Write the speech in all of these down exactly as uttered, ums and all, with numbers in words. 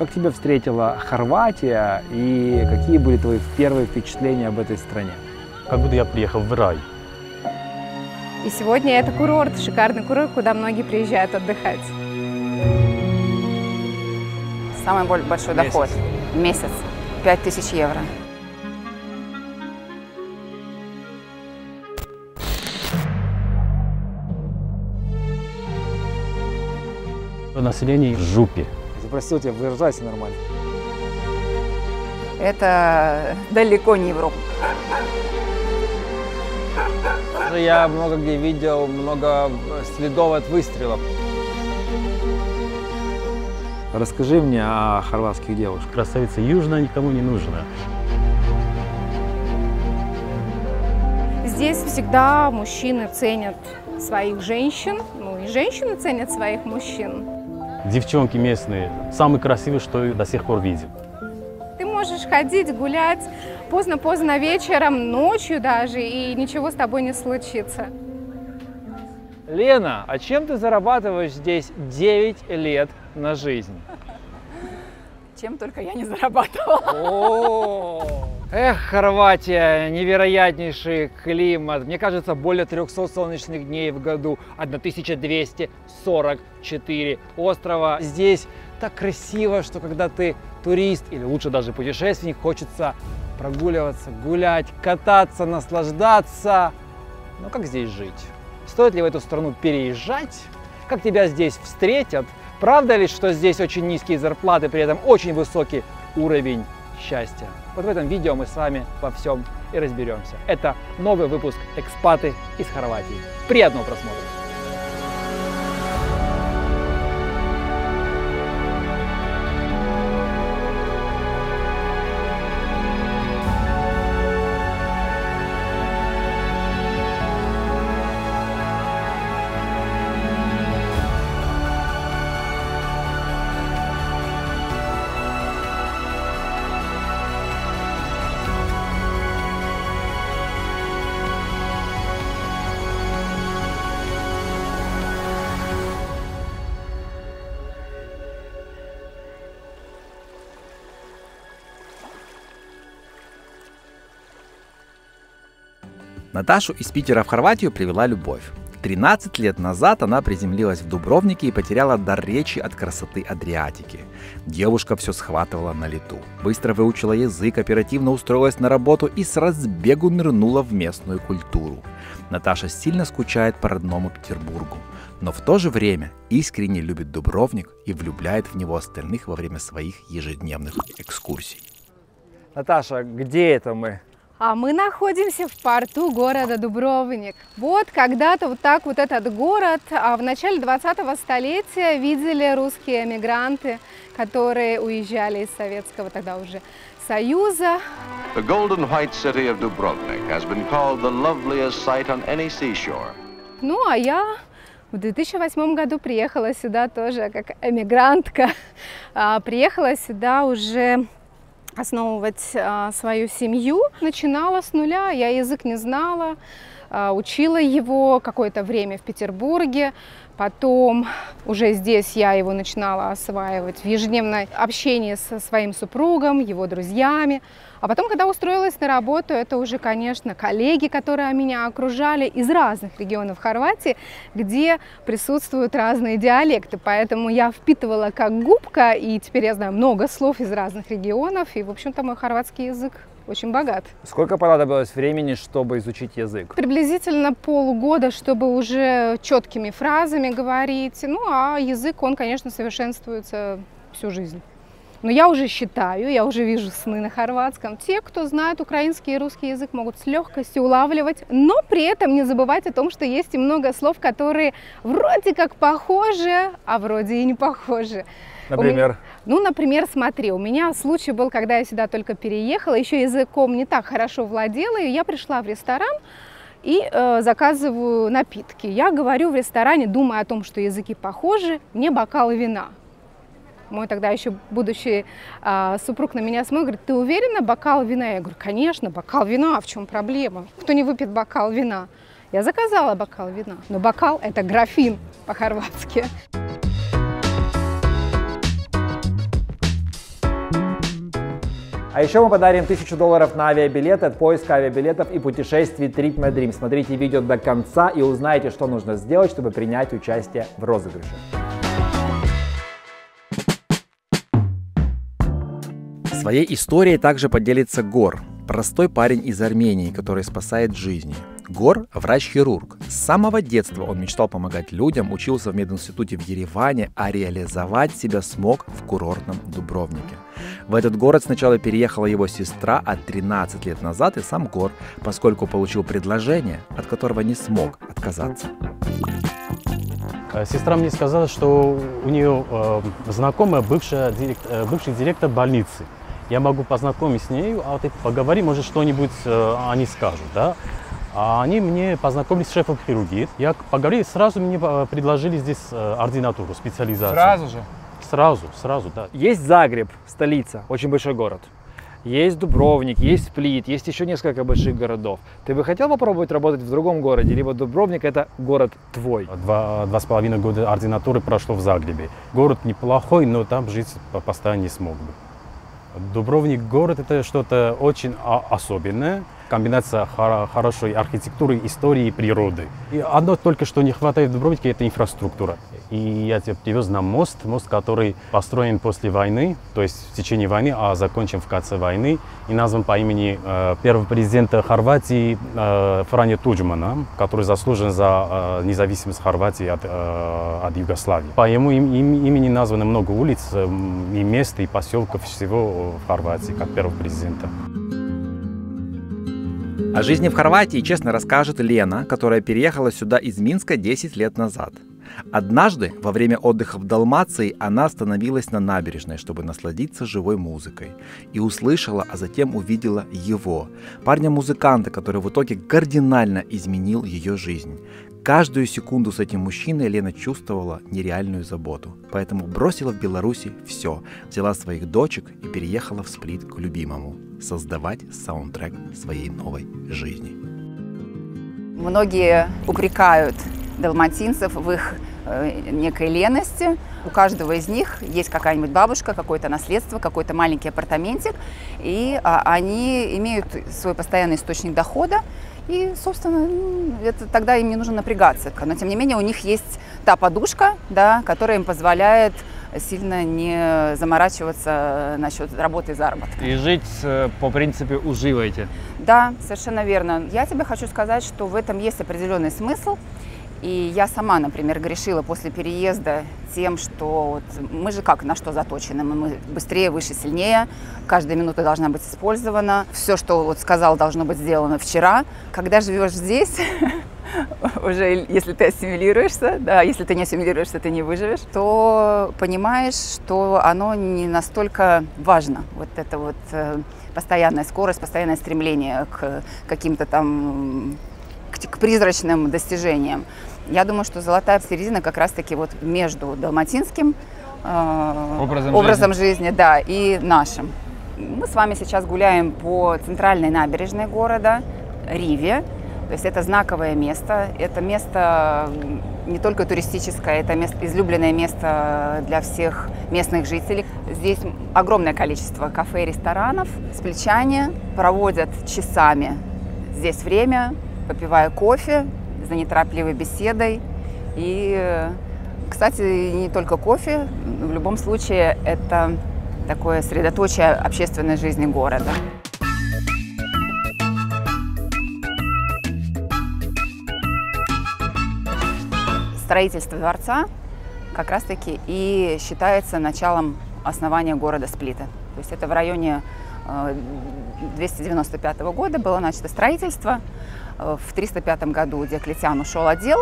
Как тебя встретила Хорватия и какие были твои первые впечатления об этой стране? Как будто я приехал в рай. И сегодня это курорт, шикарный курорт, куда многие приезжают отдыхать. Самый большой месяц. Доход в месяц – пять тысяч евро. Население в жопе. Запросил тебя, выражайся нормально. Это далеко не Европа. Я много где видел, много следов от выстрелов. Расскажи мне о хорватских девушках. Красавица южная никому не нужна. Здесь всегда мужчины ценят своих женщин, ну и женщины ценят своих мужчин. Девчонки местные, самые красивые, что я до сих пор видел. Ты можешь ходить, гулять поздно-поздно вечером, ночью даже, и ничего с тобой не случится. Лена, а чем ты зарабатываешь здесь девять лет на жизнь? Чем только я не зарабатывала. Эх, Хорватия, невероятнейший климат. Мне кажется, более трёхсот солнечных дней в году, тысяча двести сорок четыре острова. Здесь так красиво, что когда ты турист или лучше даже путешественник, хочется прогуливаться, гулять, кататься, наслаждаться. Но как здесь жить? Стоит ли в эту страну переезжать? Как тебя здесь встретят? Правда ли, что здесь очень низкие зарплаты, при этом очень высокий уровень счастья? Вот в этом видео мы с вами во всем и разберемся. Это новый выпуск «Экспаты из Хорватии». Приятного просмотра! Наташу из Питера в Хорватию привела любовь. тринадцать лет назад она приземлилась в Дубровнике и потеряла дар речи от красоты Адриатики. Девушка все схватывала на лету. Быстро выучила язык, оперативно устроилась на работу и с разбегу нырнула в местную культуру. Наташа сильно скучает по родному Петербургу, но в то же время искренне любит Дубровник и влюбляет в него остальных во время своих ежедневных экскурсий. Наташа, где это мы? А мы находимся в порту города Дубровник. Вот когда-то вот так вот этот город а в начале двадцатого столетия видели русские эмигранты, которые уезжали из Советского тогда уже Союза. The golden white city of Dubrovnik has been called the loveliest sight on any seashore. Ну а я в две тысячи восьмом году приехала сюда тоже как эмигрантка. Приехала сюда уже основывать а, свою семью. Начинала с нуля, я язык не знала, а, учила его какое-то время в Петербурге, потом уже здесь я его начинала осваивать в ежедневном общении со своим супругом, его друзьями. А потом, когда устроилась на работу, это уже, конечно, коллеги, которые меня окружали из разных регионов Хорватии, где присутствуют разные диалекты. Поэтому я впитывала как губка, и теперь я знаю много слов из разных регионов. И, в общем-то, мой хорватский язык очень богат. Сколько понадобилось времени, чтобы изучить язык? Приблизительно полгода, чтобы уже четкими фразами говорить. Ну, а язык, он, конечно, совершенствуется всю жизнь. Но я уже считаю, я уже вижу сны на хорватском. Те, кто знает украинский и русский язык, могут с легкостью улавливать, но при этом не забывать о том, что есть и много слов, которые вроде как похожи, а вроде и не похожи. Например? У меня, ну, например, смотри, у меня случай был, когда я сюда только переехала, еще языком не так хорошо владела, и я пришла в ресторан и э, заказываю напитки. Я говорю в ресторане, думая о том, что языки похожи, мне бокал вина. Мой тогда еще будущий а, супруг на меня смотрит, говорит, ты уверена, бокал вина? Я говорю, конечно, бокал вина, а в чем проблема? Кто не выпьет бокал вина? Я заказала бокал вина, но бокал – это графин по-хорватски. А еще мы подарим тысячу долларов на авиабилет от поиска авиабилетов и путешествий TripMyDream. Смотрите видео до конца и узнаете, что нужно сделать, чтобы принять участие в розыгрыше. Своей историей также поделится Гор, простой парень из Армении, который спасает жизни. Гор – врач-хирург. С самого детства он мечтал помогать людям, учился в мединституте в Ереване, а реализовать себя смог в курортном Дубровнике. В этот город сначала переехала его сестра, а тринадцать лет назад и сам Гор, поскольку получил предложение, от которого не смог отказаться. Сестра мне сказала, что у нее э, знакомая, бывшая директор, бывший директор больницы. Я могу познакомить с ней, а ты поговори, может, что-нибудь э, они скажут, да? А они мне познакомились с шефом хирургии. Я поговорил, сразу мне предложили здесь ординатуру, специализацию. Сразу же? Сразу, сразу, да. Есть Загреб, столица, очень большой город. Есть Дубровник, есть Сплит, есть еще несколько больших городов. Ты бы хотел попробовать работать в другом городе? Либо Дубровник – это город твой? Два, два с половиной года ординатуры прошло в Загребе. Город неплохой, но там жить постоянно не смог бы. Дубровник город – это что-то очень особенное. Комбинация хорошей архитектуры, истории и природы. И одно только, что не хватает в Дубровнике, это инфраструктура. И я тебя привез на мост, мост, который построен после войны, то есть в течение войны, а закончен в конце войны, и назван по имени э, первого президента Хорватии э, Франьо Туджмана, который заслужен за э, независимость Хорватии от, э, от Югославии. По ему им, им, имени названо много улиц, э, и мест, и поселков всего в Хорватии, как первого президента. О жизни в Хорватии честно расскажет Лена, которая переехала сюда из Минска десять лет назад. Однажды, во время отдыха в Далмации, она остановилась на набережной, чтобы насладиться живой музыкой. И услышала, а затем увидела его, парня-музыканта, который в итоге кардинально изменил ее жизнь. Каждую секунду с этим мужчиной Лена чувствовала нереальную заботу, поэтому бросила в Беларуси все, взяла своих дочек и переехала в Сплит к любимому. Создавать саундтрек своей новой жизни. Многие упрекают далматинцев в их э, некой лености. У каждого из них есть какая-нибудь бабушка, какое-то наследство, какой-то маленький апартаментик. И а, они имеют свой постоянный источник дохода. И, собственно, это, тогда им не нужно напрягаться. Но, тем не менее, у них есть та подушка, да, которая им позволяет сильно не заморачиваться насчет работы и заработка. И жить по принципу «уживайте». Да, совершенно верно. Я тебе хочу сказать, что в этом есть определенный смысл. И я сама, например, грешила после переезда тем, что вот мы же как на что заточены, мы быстрее, выше, сильнее, каждая минута должна быть использована, все, что вот сказал, должно быть сделано вчера. Когда живешь здесь, уже если ты ассимилируешься, да, если ты не ассимилируешься, ты не выживешь, то понимаешь, что оно не настолько важно, вот это вот постоянная скорость, постоянное стремление к каким-то там, к призрачным достижениям. Я думаю, что золотая середина как раз-таки вот между далматинским э, образом, образом жизни, жизни да, и нашим. Мы с вами сейчас гуляем по центральной набережной города, Риве. То есть это знаковое место, это место не только туристическое, это место, излюбленное место для всех местных жителей. Здесь огромное количество кафе и ресторанов. Сплитчане проводят часами здесь время, попивая кофе, за неторопливой беседой. И, кстати, не только кофе, в любом случае это такое средоточие общественной жизни города. Строительство дворца как раз-таки и считается началом основания города Сплита. То есть это в районе двести девяносто пятого года было начато строительство. В триста пятом году Диоклетиан ушел от дел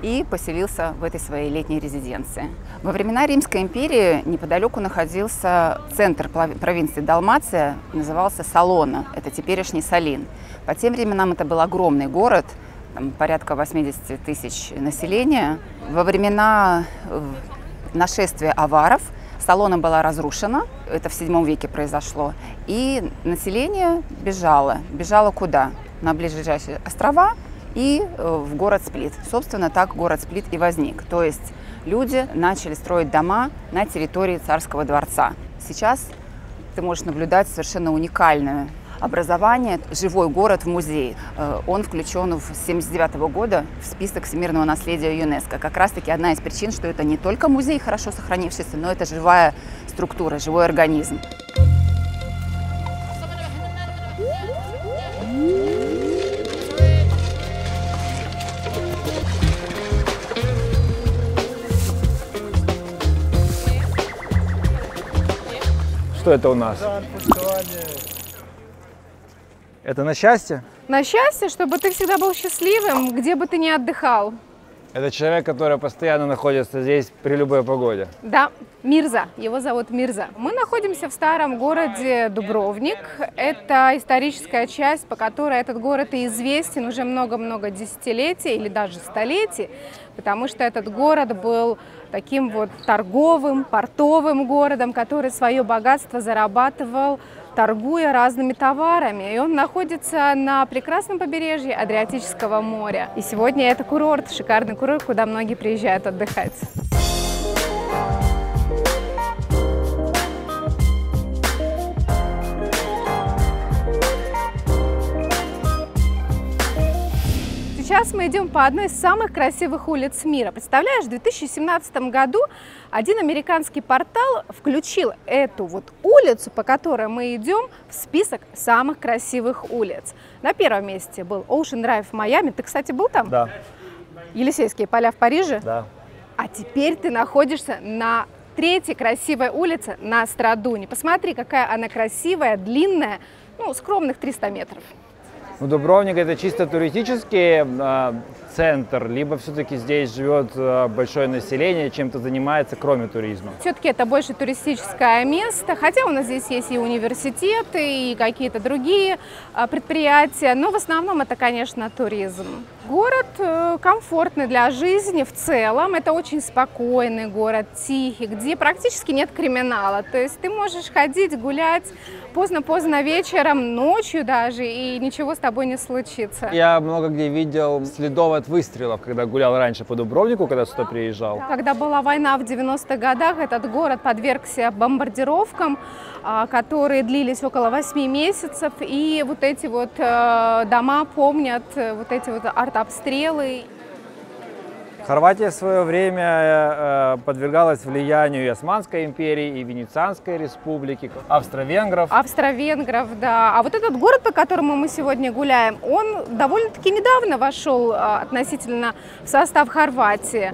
и поселился в этой своей летней резиденции. Во времена Римской империи неподалеку находился центр провинции Далмация, назывался Салона, это теперешний Салин. По тем временам это был огромный город, там порядка восьмидесяти тысяч населения. Во времена нашествия аваров Салона была разрушена, это в седьмом веке произошло, и население бежало. Бежало куда? На ближайшие острова и в город Сплит. Собственно, так город Сплит и возник. То есть люди начали строить дома на территории царского дворца. Сейчас Ты можешь наблюдать совершенно уникальное образование, живой город в музее. Он включен в тысяча девятьсот семьдесят девятого года в список всемирного наследия ЮНЕСКО. Как раз-таки одна из причин, что это не только музей, хорошо сохранившийся, но это живая структура, живой организм. Что это у нас? Это на счастье? На счастье, чтобы ты всегда был счастливым, где бы ты ни отдыхал. Это человек, который постоянно находится здесь при любой погоде. Да, Мирза. Его зовут Мирза. Мы находимся в старом городе Дубровник. Это историческая часть, по которой этот город и известен уже много-много десятилетий или даже столетий, потому что этот город был таким вот торговым, портовым городом, который свое богатство зарабатывал, торгуя разными товарами. И он находится на прекрасном побережье Адриатического моря. И сегодня это курорт, шикарный курорт, куда многие приезжают отдыхать. Сейчас мы идем по одной из самых красивых улиц мира. Представляешь, в две тысячи семнадцатом году один американский портал включил эту вот улицу, по которой мы идем, в список самых красивых улиц. На первом месте был Ocean Drive в Майами. Ты, кстати, был там? Да. Елисейские поля в Париже? Да. А теперь ты находишься на третьей красивой улице, на Страдуне. Посмотри, какая она красивая, длинная, ну, скромных триста метров. Ну, Дубровник – это чисто туристический э, центр, либо все-таки здесь живет э, большое население, чем-то занимается, кроме туризма? Все-таки это больше туристическое место, хотя у нас здесь есть и университеты, и какие-то другие э, предприятия, но в основном это, конечно, туризм. Город э, комфортный для жизни в целом, это очень спокойный город, тихий, где практически нет криминала, то есть ты можешь ходить, гулять поздно-поздно вечером, ночью даже, и ничего с тобой не случится. Я много где видел следов от выстрелов, когда гулял раньше по Дубровнику, когда сюда приезжал. Когда была война в девяностых годах, этот город подвергся бомбардировкам, которые длились около восьми месяцев, и вот эти вот дома помнят вот эти вот артобстрелы. Хорватия в свое время подвергалась влиянию и Османской империи, и Венецианской республики, австро-венгров. Австро-венгров, да. А вот этот город, по которому мы сегодня гуляем, он довольно-таки недавно вошел относительно в состав Хорватии.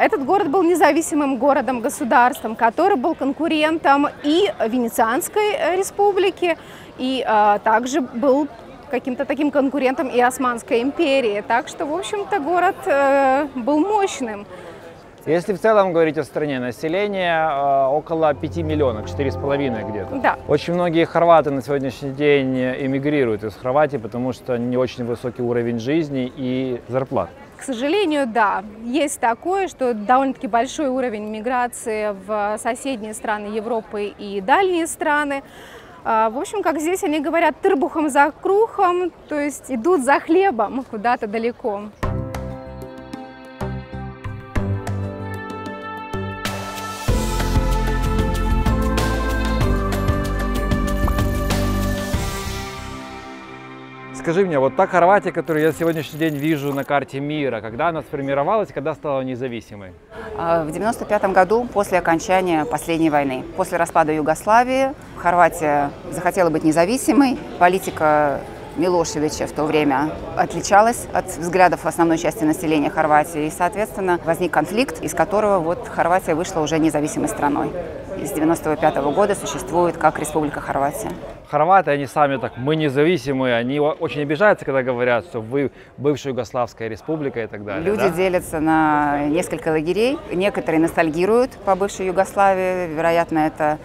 Этот город был независимым городом-государством, который был конкурентом и Венецианской республики, и также был каким-то таким конкурентом и Османской империи. Так что, в общем-то, город э, был мощным. Если в целом говорить о стране, население э, около пяти миллионов, четыре с половиной где-то. Да. Очень многие хорваты на сегодняшний день эмигрируют из Хорватии, потому что не очень высокий уровень жизни и зарплат. К сожалению, да. Есть такое, что довольно-таки большой уровень миграции в соседние страны Европы и дальние страны. В общем, как здесь они говорят, тырбухом за крухом, то есть идут за хлебом куда-то далеко. Скажи мне, вот та Хорватия, которую я сегодняшний день вижу на карте мира, когда она сформировалась, когда стала независимой? В девяносто пятом году, после окончания последней войны, после распада Югославии, Хорватия захотела быть независимой. Политика Милошевича в то время отличалась от взглядов основной части населения Хорватии. И, соответственно, возник конфликт, из которого вот Хорватия вышла уже независимой страной. И с девяносто пятого года существует как Республика Хорватия. Хорваты, они сами так, мы независимые, они очень обижаются, когда говорят, что вы бывшая Югославская республика и так далее. Люди, да, делятся на несколько лагерей. Некоторые ностальгируют по бывшей Югославии, вероятно, это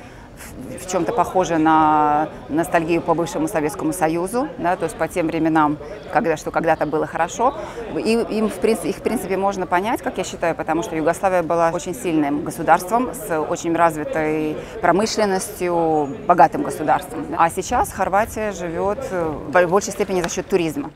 в чем-то похоже на ностальгию по бывшему Советскому Союзу, да, то есть по тем временам, когда, что когда-то было хорошо. И им, в принципе, их в принципе можно понять, как я считаю, потому что Югославия была очень сильным государством, с очень развитой промышленностью, богатым государством. А сейчас Хорватия живет в большей степени за счет туризма.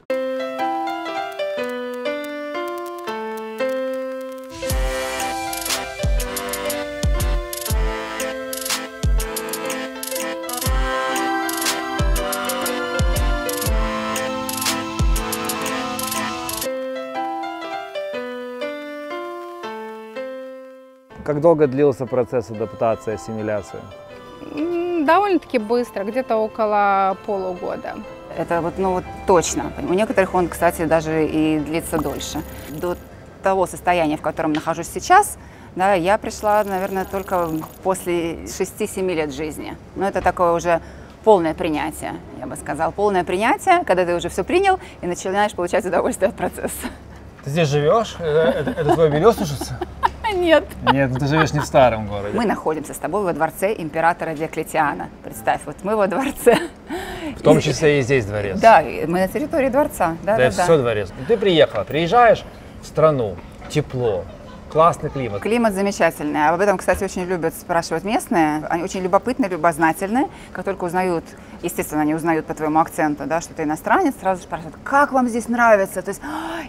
Как долго длился процесс адаптации, ассимиляции? Довольно-таки быстро, где-то около полугода. Это вот, ну, вот точно. У некоторых он, кстати, даже и длится дольше. До того состояния, в котором нахожусь сейчас, да, я пришла, наверное, только после шести-семи лет жизни. Но это такое уже полное принятие, я бы сказала. Полное принятие, когда ты уже все принял и начинаешь получать удовольствие от процесса. Ты здесь живешь? Это твое белье сушится? Нет. Нет, ты живешь не в старом городе. Мы находимся с тобой во дворце императора Диоклетиана. Представь, вот мы во дворце. В том числе и здесь дворец. Да, мы на территории дворца. Да, да, да, все да. Дворец. Ты приехала, приезжаешь в страну, тепло, классный климат. Климат замечательный. Об этом, кстати, очень любят спрашивать местные. Они очень любопытны, любознательны. Как только узнают, естественно, они узнают по твоему акценту, да, что ты иностранец, сразу же спрашивают, как вам здесь нравится? То есть,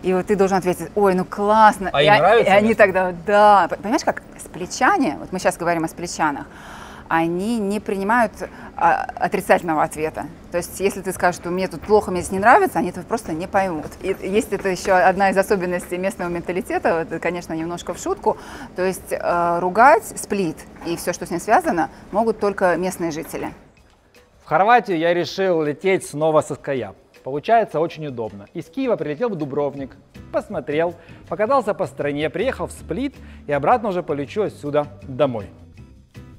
и вот ты должен ответить, ой, ну классно. А и им нравится? И они тогда, да. Понимаешь, как сплитчане, вот мы сейчас говорим о сплитчанах, они не принимают отрицательного ответа. То есть, если ты скажешь, что мне тут плохо, мне здесь не нравится, они этого просто не поймут. И есть это еще одна из особенностей местного менталитета, это, конечно, немножко в шутку, то есть э, ругать Сплит и все, что с ним связано, могут только местные жители. В Хорватию я решил лететь снова со SkyUp. Получается очень удобно. Из Киева прилетел в Дубровник, посмотрел, покатался по стране, приехал в Сплит и обратно уже полечу отсюда домой.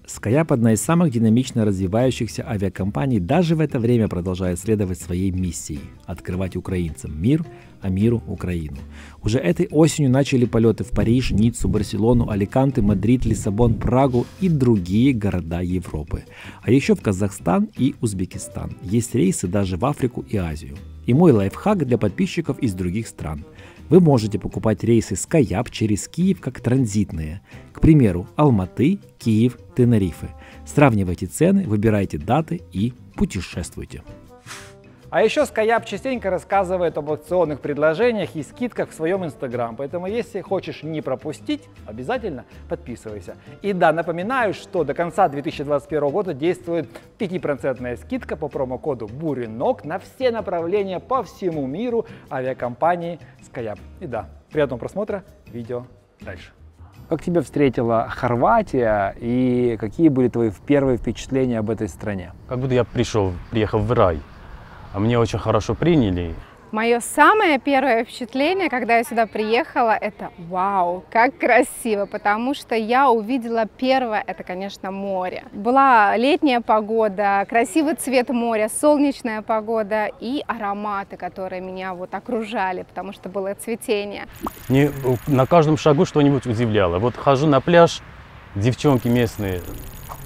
SkyUp – одна из самых динамично развивающихся авиакомпаний, даже в это время продолжает следовать своей миссии – открывать украинцам мир, а миру – Украину. Уже этой осенью начали полеты в Париж, Ниццу, Барселону, Аликанте, Мадрид, Лиссабон, Прагу и другие города Европы. А еще в Казахстан и Узбекистан. Есть рейсы даже в Африку и Азию. И мой лайфхак для подписчиков из других стран. Вы можете покупать рейсы SkyUp через Киев как транзитные. К примеру, Алматы, Киев, Тенерифе. Сравнивайте цены, выбирайте даты и путешествуйте. А еще SkyUp частенько рассказывает об акционных предложениях и скидках в своем Инстаграм. Поэтому, если хочешь не пропустить, обязательно подписывайся. И да, напоминаю, что до конца две тысячи двадцать первого года действует пять процентов скидка по промокоду «Буренок» на все направления по всему миру авиакомпании SkyUp. И да, приятного просмотра видео дальше. Как тебя встретила Хорватия и какие были твои первые впечатления об этой стране? Как будто я пришел, приехал в рай. А мне очень хорошо приняли. Мое самое первое впечатление, когда я сюда приехала, это вау, как красиво, потому что я увидела первое, это, конечно, море. Была летняя погода, красивый цвет моря, солнечная погода и ароматы, которые меня вот окружали, потому что было цветение. Мне на каждом шагу что-нибудь удивляло. Вот хожу на пляж, девчонки местные.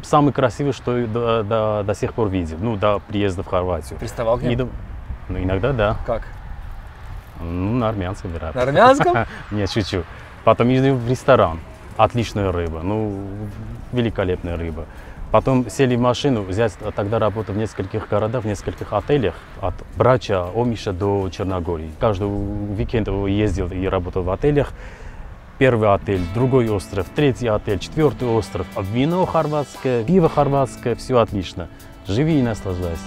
Самый красивый, что я до, до, до сих пор видел, ну, до приезда в Хорватию. Приставал к ним? До... Ну, иногда, да. Как? Ну, на армянском, вероятно. На армянском? Нет, шучу. Потом ездил в ресторан. Отличная рыба, ну, великолепная рыба. Потом сели в машину, я тогда работал в нескольких городах, в нескольких отелях, от Брача, Омиша до Черногории. Каждый уикенд ездил и работал в отелях. Первый отель, другой остров, третий отель, четвертый остров. Вино хорватское, пиво хорватское, все отлично. Живи и наслаждайся.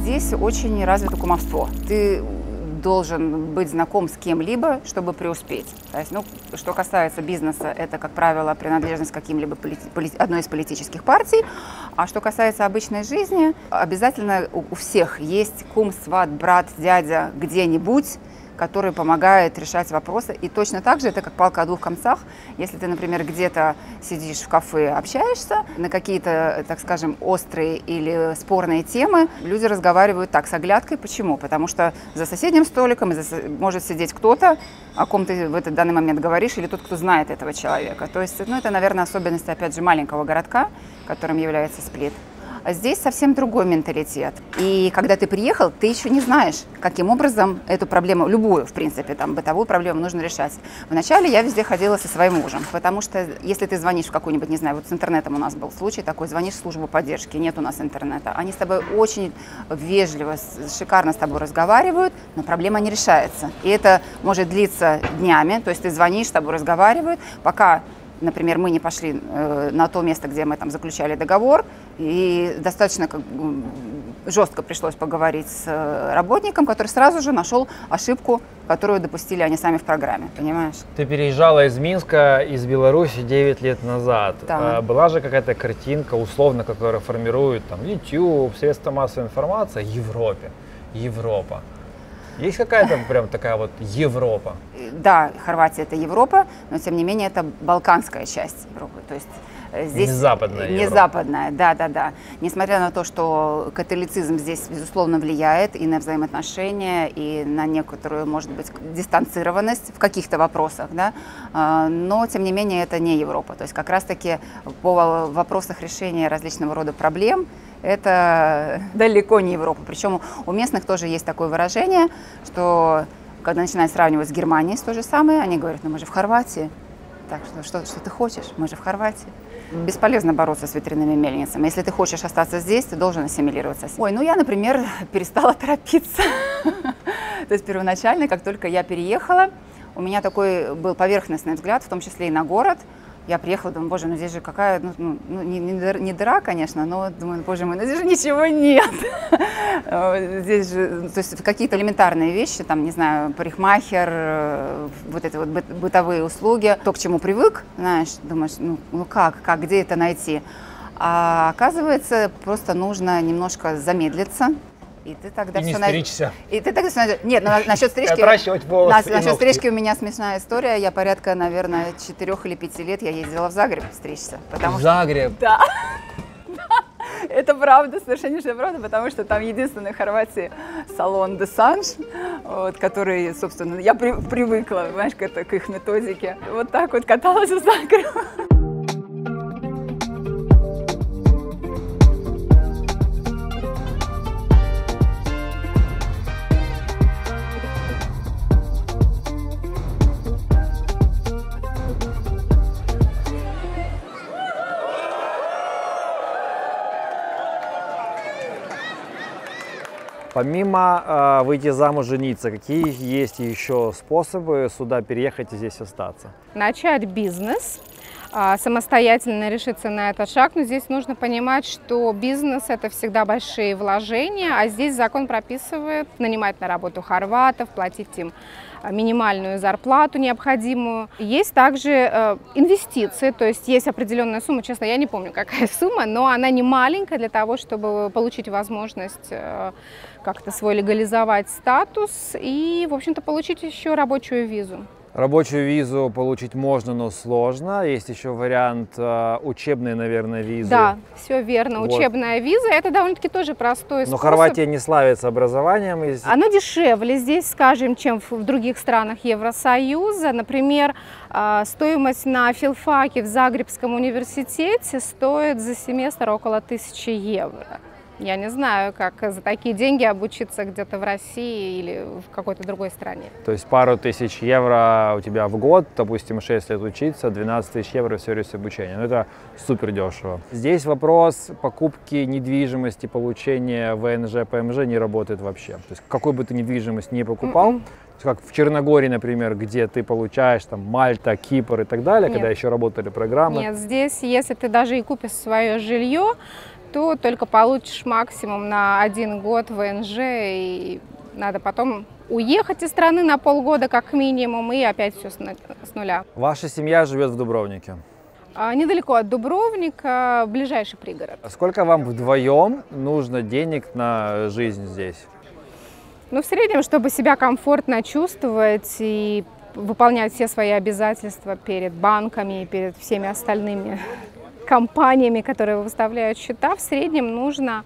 Здесь очень развито кумовство. Ты должен быть знаком с кем-либо, чтобы преуспеть. То есть, ну, что касается бизнеса, это, как правило, принадлежность к каким-либо одной из политических партий. А что касается обычной жизни, обязательно у, у всех есть кум, сват, брат, дядя где-нибудь, который помогает решать вопросы. И точно так же это как палка о двух концах. Если ты, например, где-то сидишь в кафе, общаешься на какие-то, так скажем, острые или спорные темы, люди разговаривают так, с оглядкой. Почему? Потому что за соседним столиком может сидеть кто-то, о ком ты в этот данный момент говоришь, или тот, кто знает этого человека. То есть, ну, это, наверное, особенность, опять же, маленького городка, которым является Сплит. А здесь совсем другой менталитет. И когда ты приехал, ты еще не знаешь, каким образом эту проблему, любую, в принципе, там, бытовую проблему нужно решать. Вначале я везде ходила со своим мужем, потому что если ты звонишь в какую-нибудь, не знаю, вот с интернетом у нас был случай такой, звонишь в службу поддержки, нет у нас интернета, они с тобой очень вежливо, шикарно с тобой разговаривают, но проблема не решается. И это может длиться днями, то есть ты звонишь, с тобой разговаривают, пока... Например, мы не пошли на то место, где мы там заключали договор, и достаточно как бы жестко пришлось поговорить с работником, который сразу же нашел ошибку, которую допустили они сами в программе, понимаешь? Ты переезжала из Минска, из Беларуси девять лет назад. Да. Была же какая-то картинка, условно, которая формирует там YouTube, средства массовой информации, Европе, Европа. Есть какая-то прям такая вот Европа? Да, Хорватия – это Европа, но, тем не менее, это балканская часть Европы. То есть здесь не западная Не Европа. западная, да-да-да. Несмотря на то, что католицизм здесь, безусловно, влияет и на взаимоотношения, и на некоторую, может быть, дистанцированность в каких-то вопросах, да, но, тем не менее, это не Европа. То есть как раз-таки по вопросах решения различного рода проблем это далеко не Европа. Причем у местных тоже есть такое выражение, что когда начинают сравнивать с Германией с то же самое, они говорят, ну мы же в Хорватии, так что, что, что ты хочешь, мы же в Хорватии. Бесполезно бороться с ветряными мельницами. Если ты хочешь остаться здесь, ты должен ассимилироваться. Ой, ну я, например, перестала торопиться. То есть первоначально, как только я переехала, у меня такой был поверхностный взгляд, в том числе и на город. Я приехала, думаю, боже, ну здесь же какая, ну, ну не, не дыра, конечно, но думаю, боже мой, ну здесь же ничего нет. Здесь же, то есть какие-то элементарные вещи, там, не знаю, парикмахер, вот эти вот бытовые услуги, то, к чему привык, знаешь, думаешь, ну, ну как, как, где это найти? А оказывается, просто нужно немножко замедлиться. И ты тогда и все не стричься. На... И ты тогда все... Нет, ну, насчет стрижки... Нас... Насчет стрижки у меня смешная история. Я порядка, наверное, четырёх или пяти лет я ездила в Загреб стричься. Потому в Загреб? Что... Да. Это правда, совершенно правда, потому что там единственный в Хорватии салон де Санж, вот, который, собственно, я при... привыкла, знаешь, к, это, к их методике. Вот так вот каталась в Загреб. Помимо э, выйти замуж, жениться, какие есть еще способы сюда переехать и здесь остаться? Начать бизнес, э, самостоятельно решиться на этот шаг, но здесь нужно понимать, что бизнес – это всегда большие вложения, а здесь закон прописывает нанимать на работу хорватов, платить им минимальную зарплату необходимую. Есть также э, инвестиции, то есть есть определенная сумма, честно, я не помню, какая сумма, но она не маленькая для того, чтобы получить возможность э, как-то свой легализовать статус и, в общем-то, получить еще рабочую визу. Рабочую визу получить можно, но сложно. Есть еще вариант э, учебной, наверное, визы. Да, все верно. Вот. Учебная виза – это довольно-таки тоже простой способ. Но Хорватия не славится образованием. Если... Она дешевле здесь, скажем, чем в других странах Евросоюза. Например, э, стоимость на филфаке в Загребском университете стоит за семестр около тысячи евро. Я не знаю, как за такие деньги обучиться где-то в России или в какой-то другой стране. То есть пару тысяч евро у тебя в год, допустим, шесть лет учиться, двенадцать тысяч евро в сервис обучения. Ну, это супер дешево. Здесь вопрос покупки недвижимости, получения ВНЖ, ПМЖ не работает вообще. То есть какую бы ты недвижимость не покупал, Mm-mm. как в Черногории, например, где ты получаешь там Мальта, Кипр и так далее, Нет. когда еще работали программы. Нет, здесь, если ты даже и купишь свое жилье, то только получишь максимум на один год ВНЖ, и надо потом уехать из страны на полгода как минимум, и опять все с нуля. Ваша семья живет в Дубровнике? А, недалеко от Дубровника, ближайший пригород. А сколько вам вдвоем нужно денег на жизнь здесь? Ну, в среднем, чтобы себя комфортно чувствовать и выполнять все свои обязательства перед банками и перед всеми остальными компаниями, которые выставляют счета, в среднем нужно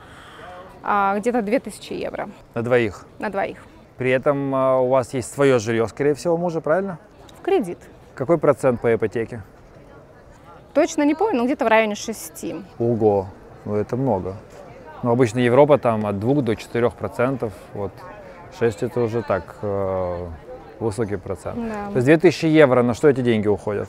а, где-то две тысячи евро. На двоих? На двоих. При этом а, у вас есть свое жилье, скорее всего, мужа, правильно? В кредит. Какой процент по ипотеке? Точно не помню, но где-то в районе шести. Ого, ну это много. Ну, обычно Европа там от двух до четырёх процентов, вот шесть это уже так э, высокий процент. Да. То есть две тысячи евро, на что эти деньги уходят?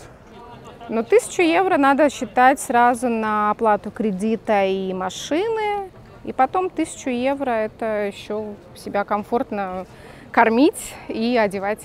Ну, тысячу евро надо считать сразу на оплату кредита и машины, и потом тысячу евро это еще себя комфортно кормить и одевать.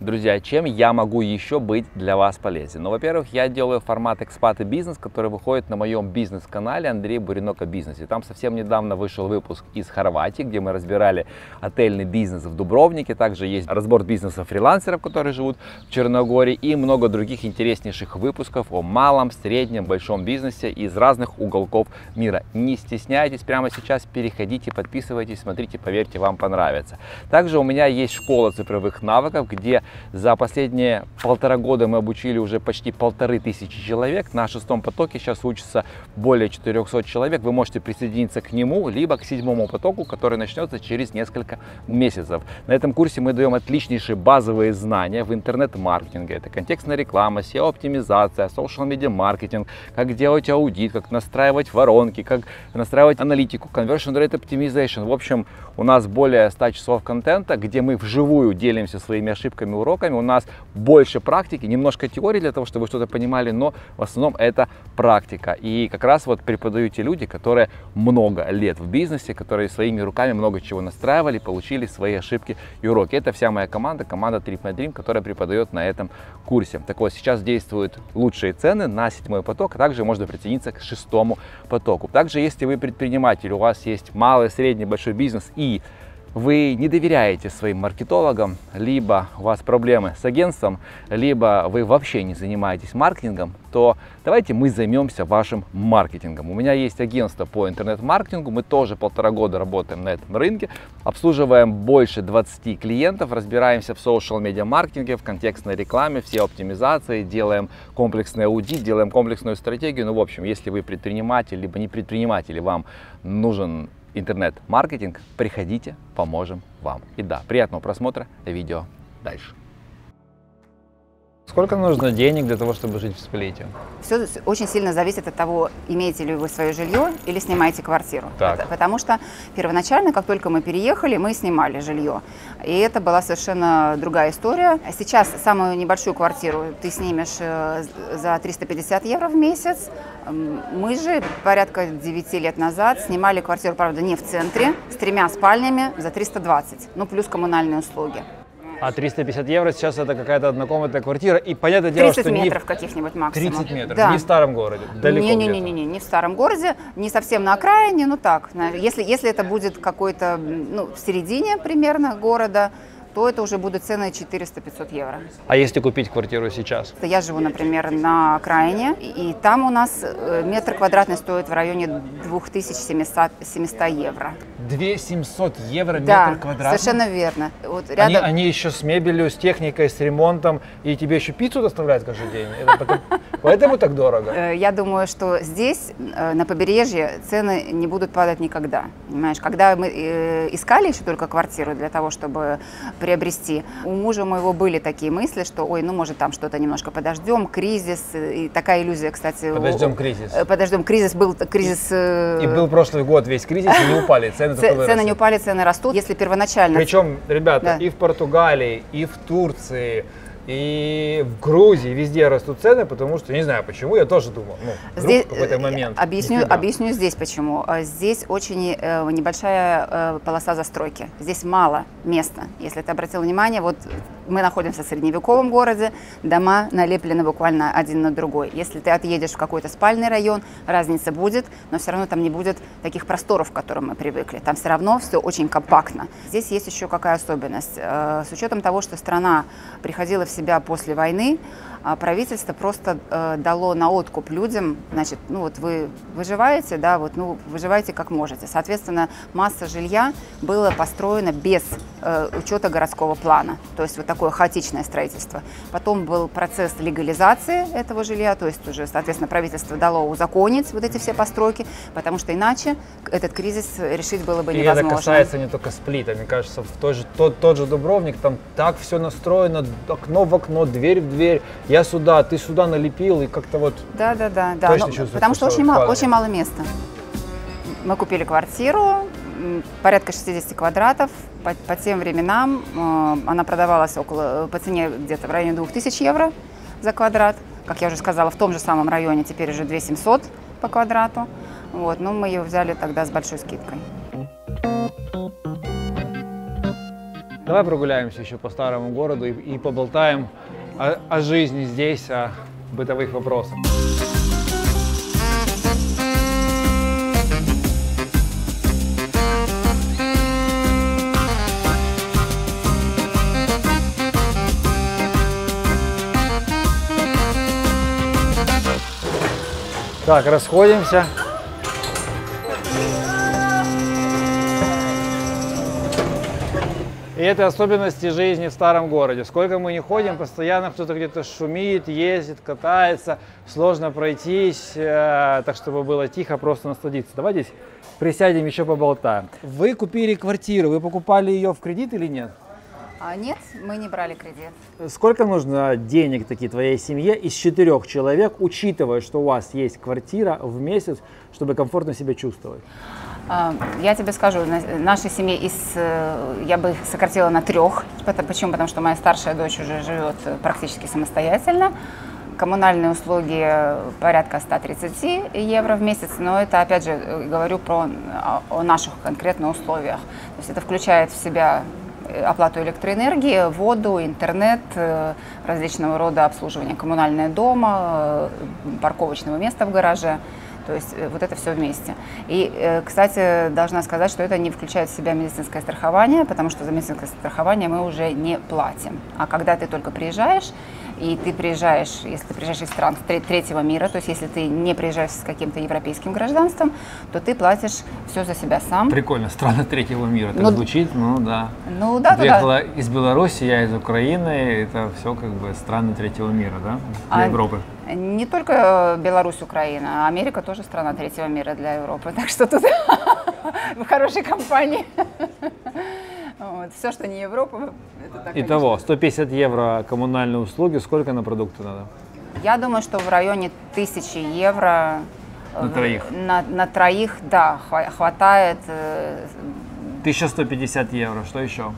Друзья, чем я могу еще быть для вас полезен? Ну, во-первых, я делаю формат «Экспат и бизнес», который выходит на моем бизнес-канале Андрей Буренок о бизнесе. Там совсем недавно вышел выпуск из Хорватии, где мы разбирали отельный бизнес в Дубровнике. Также есть разбор бизнеса фрилансеров, которые живут в Черногории, и много других интереснейших выпусков о малом, среднем, большом бизнесе из разных уголков мира. Не стесняйтесь, прямо сейчас переходите, подписывайтесь, смотрите, поверьте, вам понравится. Также у меня есть школа цифровых навыков, где за последние полтора года мы обучили уже почти полторы тысячи человек. На шестом потоке сейчас учатся более четырёхсот человек. Вы можете присоединиться к нему, либо к седьмому потоку, который начнется через несколько месяцев. На этом курсе мы даем отличнейшие базовые знания в интернет-маркетинге. Это контекстная реклама, сео-оптимизация, соушл-медиа-маркетинг, как делать аудит, как настраивать воронки, как настраивать аналитику, conversion rate optimization. В общем, у нас более ста часов контента, где мы вживую делимся своими ошибками, уроками. У нас больше практики, немножко теории для того, чтобы вы что-то понимали, но в основном это практика. И как раз вот преподают те люди, которые много лет в бизнесе, которые своими руками много чего настраивали, получили свои ошибки и уроки. Это вся моя команда, команда TripMyDream, которая преподает на этом курсе. Так вот, сейчас действуют лучшие цены на седьмой поток, а также можно присоединиться к шестому потоку. Также, если вы предприниматель, у вас есть малый, средний, большой бизнес и вы не доверяете своим маркетологам, либо у вас проблемы с агентством, либо вы вообще не занимаетесь маркетингом, то давайте мы займемся вашим маркетингом. У меня есть агентство по интернет-маркетингу, мы тоже полтора года работаем на этом рынке, обслуживаем больше двадцати клиентов, разбираемся в соушл-медиа-маркетинге, в контекстной рекламе, все оптимизации, делаем комплексный аудит, делаем комплексную стратегию. Ну, в общем, если вы предприниматель, либо не предприниматель, вам нужен интернет-маркетинг, приходите, поможем вам. И да, приятного просмотра видео дальше. Сколько нужно денег для того, чтобы жить в Сплите? Все очень сильно зависит от того, имеете ли вы свое жилье или снимаете квартиру. Так. Потому что первоначально, как только мы переехали, мы снимали жилье. И это была совершенно другая история. Сейчас самую небольшую квартиру ты снимешь за триста пятьдесят евро в месяц. Мы же порядка девяти лет назад снимали квартиру, правда, не в центре, с тремя спальнями за триста двадцать, ну плюс коммунальные услуги. А триста пятьдесят евро сейчас это какая-то однокомнатная квартира, и понятное дело, что тридцать метров каких-нибудь максимум. тридцать метров, да. Не в старом городе, далеко не, не, не, не, не, не в старом городе, не совсем на окраине, но так. Если, если это будет какой-то, ну, в середине примерно города, то это уже будут цены четыреста-пятьсот евро. А если купить квартиру сейчас? Я живу, например, на окраине, и там у нас метр квадратный стоит в районе двух тысяч семисот евро. две тысячи семьсот евро да, метр квадратный? Совершенно верно. Вот рядом... они, они еще с мебелью, с техникой, с ремонтом, и тебе еще пиццу доставляют каждый день? Поэтому так дорого? Я думаю, что здесь, на побережье, цены не будут падать никогда. Понимаешь, когда мы искали еще только квартиру для того, чтобы приобрести. У мужа моего были такие мысли, что, ой, ну, может, там что-то немножко подождем, кризис, и такая иллюзия, кстати. Подождем кризис. Подождем кризис, был кризис... И, и был прошлый год весь кризис, и не упали, цены только выросли. Цены не упали, цены растут, если первоначально... Причем, ребята, да. И в Португалии, и в Турции... И в Грузии везде растут цены, потому что, не знаю почему, я тоже думал, ну, здесь, в какой-то момент. Объясню, объясню здесь почему. Здесь очень э, небольшая э, полоса застройки, здесь мало места. Если ты обратил внимание, вот мы находимся в средневековом городе, дома налеплены буквально один на другой. Если ты отъедешь в какой-то спальный район, разница будет, но все равно там не будет таких просторов, к которым мы привыкли. Там все равно все очень компактно. Здесь есть еще какая особенность. Э, с учетом того, что страна приходила в себя после войны, правительство просто э, дало на откуп людям, значит, ну вот вы выживаете, да, вот, ну, выживаете как можете. Соответственно, масса жилья была построена без э, учета городского плана, то есть вот такое хаотичное строительство. Потом был процесс легализации этого жилья, то есть уже, соответственно, правительство дало узаконить вот эти все постройки, потому что иначе этот кризис решить было бы невозможно. И это касается не только Сплита, мне кажется, в той же, тот, тот же Дубровник, там так все настроено, окно в окно, дверь в дверь. Я сюда, ты сюда налепил, и как-то вот... Да-да-да, да, да, да, да. Точно, но, потому что очень мало, очень мало места. Мы купили квартиру, порядка шестидесяти квадратов. По, по тем временам э, она продавалась около, по цене где-то в районе двух тысяч евро за квадрат. Как я уже сказала, в том же самом районе теперь уже две тысячи семьсот по квадрату. Вот, но мы ее взяли тогда с большой скидкой. Давай прогуляемся еще по старому городу и, и поболтаем о, о жизни здесь, о бытовых вопросах. Так, расходимся. И это особенности жизни в старом городе. Сколько мы не ходим, постоянно кто-то где-то шумит, ездит, катается. Сложно пройтись, э, так чтобы было тихо, просто насладиться. Давай здесь присядем, еще поболтаем. Вы купили квартиру, вы покупали ее в кредит или нет? А, нет, мы не брали кредит. Сколько нужно денег таки твоей семье из четырех человек, учитывая, что у вас есть квартира, в месяц, чтобы комфортно себя чувствовать? Я тебе скажу, нашей семье из, я бы сократила на трех. Почему? Потому что моя старшая дочь уже живет практически самостоятельно. Коммунальные услуги порядка ста тридцати евро в месяц, но это, опять же, говорю про, о наших конкретно условиях. То есть это включает в себя оплату электроэнергии, воду, интернет, различного рода обслуживание коммунального дома, парковочного места в гараже. То есть вот это все вместе. И, кстати, должна сказать, что это не включает в себя медицинское страхование, потому что за медицинское страхование мы уже не платим. А когда ты только приезжаешь, и ты приезжаешь, если ты приезжаешь из стран третьего мира, то есть если ты не приезжаешь с каким-то европейским гражданством, то ты платишь все за себя сам. Прикольно, страны третьего мира, так ну, звучит, ну да. Ну да, да. Туда... из Беларуси, я из Украины, это все как бы страны третьего мира, да, для а... Европы. Не только Беларусь, Украина, а Америка тоже страна третьего мира для Европы. Так что тут в хорошей компании. Вот. Все, что не Европа, это так. Итого, сто пятьдесят евро коммунальные услуги. Сколько на продукты надо? Я думаю, что в районе тысячи евро. На в, троих? На, на троих, да, хватает. тысяча сто пятьдесят евро. Что еще?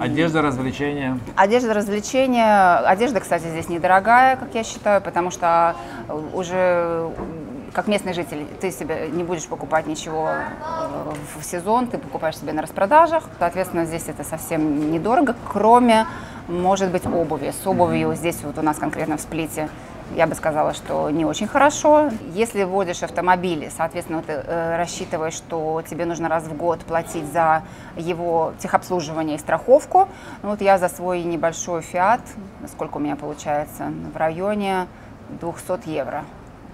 Одежда, развлечения. Одежда, развлечения. Одежда, кстати, здесь недорогая, как я считаю, потому что уже как местный житель ты себе не будешь покупать ничего в сезон, ты покупаешь себе на распродажах. Соответственно, здесь это совсем недорого, кроме, может быть, обуви. С обувью здесь вот у нас конкретно в Сплите, я бы сказала, что не очень хорошо. Если водишь автомобиль, соответственно, ты э, рассчитываешь, что тебе нужно раз в год платить за его техобслуживание и страховку. Ну, вот я за свой небольшой Фиат, сколько у меня получается, в районе двухсот евро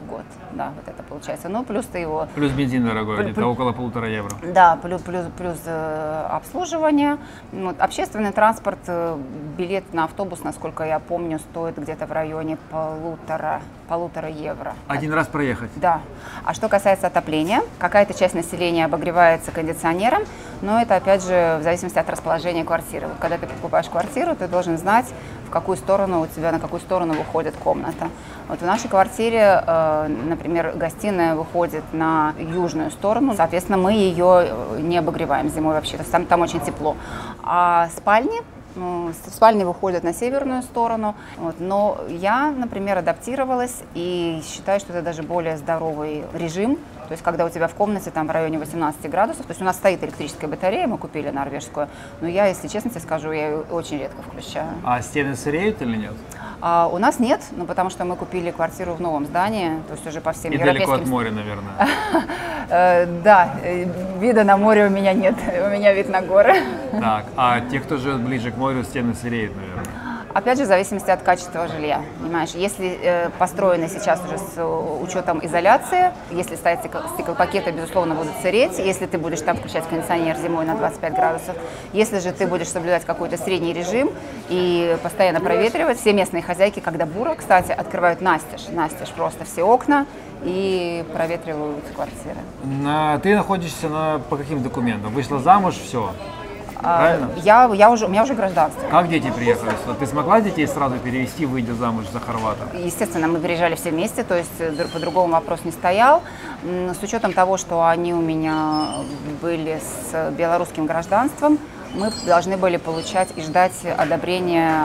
в год. Да, вот это получается. Ну, плюс ты его... Плюс бензин дорогой, где-то около полутора евро. Да, плюс, плюс, плюс э, обслуживание. Вот, общественный транспорт, э, билет на автобус, насколько я помню, стоит где-то в районе полутора, полутора евро. Один раз проехать? Да. А что касается отопления, какая-то часть населения обогревается кондиционером, но это, опять же, в зависимости от расположения квартиры. Вот, когда ты покупаешь квартиру, ты должен знать, в какую сторону у тебя, на какую сторону выходит комната. Вот в нашей квартире, э, например, гостиная выходит на южную сторону, соответственно, мы ее не обогреваем зимой вообще-то, там, там очень тепло. А спальни, ну, спальни выходят на северную сторону, вот. Но я, например, адаптировалась и считаю, что это даже более здоровый режим, то есть когда у тебя в комнате там в районе восемнадцати градусов, то есть у нас стоит электрическая батарея, мы купили норвежскую, но я, если честно тебе скажу, я ее очень редко включаю. А стены сыреют или нет? А у нас нет, ну, потому что мы купили квартиру в новом здании, то есть уже по всем европейским... И далеко от моря, наверное. Да, вида на море у меня нет, у меня вид на горы. Так, а те, кто живет ближе к морю, стены сыреют, наверное? Опять же, в зависимости от качества жилья, понимаешь, если э, построены сейчас уже с учетом изоляции, если ставить стеклопакеты, безусловно, будут сыреть, если ты будешь там включать кондиционер зимой на двадцать пять градусов, если же ты будешь соблюдать какой-то средний режим и постоянно проветривать, все местные хозяйки, когда буро, кстати, открывают настежь, настежь просто все окна и проветривают квартиры. На, ты находишься на, по каким документам? Вышла замуж, все? правильно? Я, я уже, у меня уже гражданство. Как дети приехали сюда? Ты смогла детей сразу перевести, выйдя замуж за хорвата? Естественно, мы переезжали все вместе, то есть по-другому вопрос не стоял. С учетом того, что они у меня были с белорусским гражданством, мы должны были получать и ждать одобрения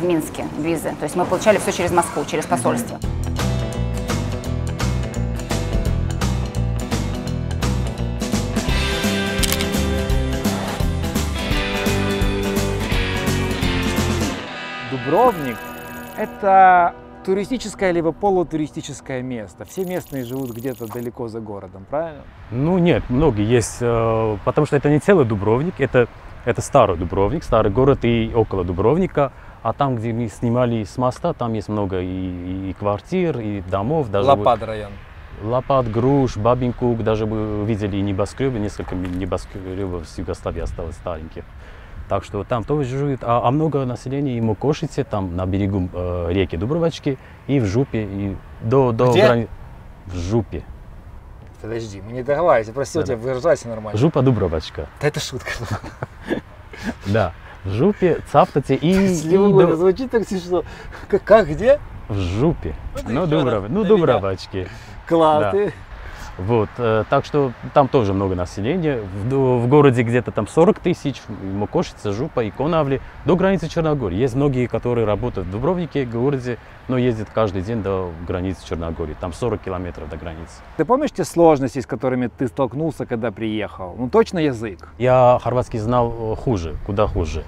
в Минске, визы. То есть мы получали все через Москву, через посольство. Дубровник – это туристическое либо полутуристическое место. Все местные живут где-то далеко за городом, правильно? Ну нет, многие есть, потому что это не целый Дубровник, это, это старый Дубровник, старый город и около Дубровника. А там, где мы снимали с моста, там есть много и, и квартир, и домов. Даже Лопат вот, район. Лопат, Груш, Бабинкук, даже мы видели небоскребы, несколько небоскребов с Югославии осталось стареньких. Так что там тоже живет, а, а много населения и Мокошице, там на берегу э, реки Дубровачки, и в Жупе, и до, до грани... В Жупе. Подожди, мы не договариваемся, прости, да, у тебя выражайся нормально. Жупа Дубровачка. Да это шутка. Да, в Жупе, Цаптате и... Звучит так, что как, где? В Жупе, ну Дубровачки. Класс. Вот, э, так что там тоже много населения. В, в городе где-то там сорок тысяч, Мокошица, Жупа и Конавли, до границы Черногории. Есть многие, которые работают в Дубровнике, городе, но ездят каждый день до границы Черногории. Там сорок километров до границы. Ты помнишь те сложности, с которыми ты столкнулся, когда приехал? Ну, точно язык? Я хорватский знал хуже, куда хуже.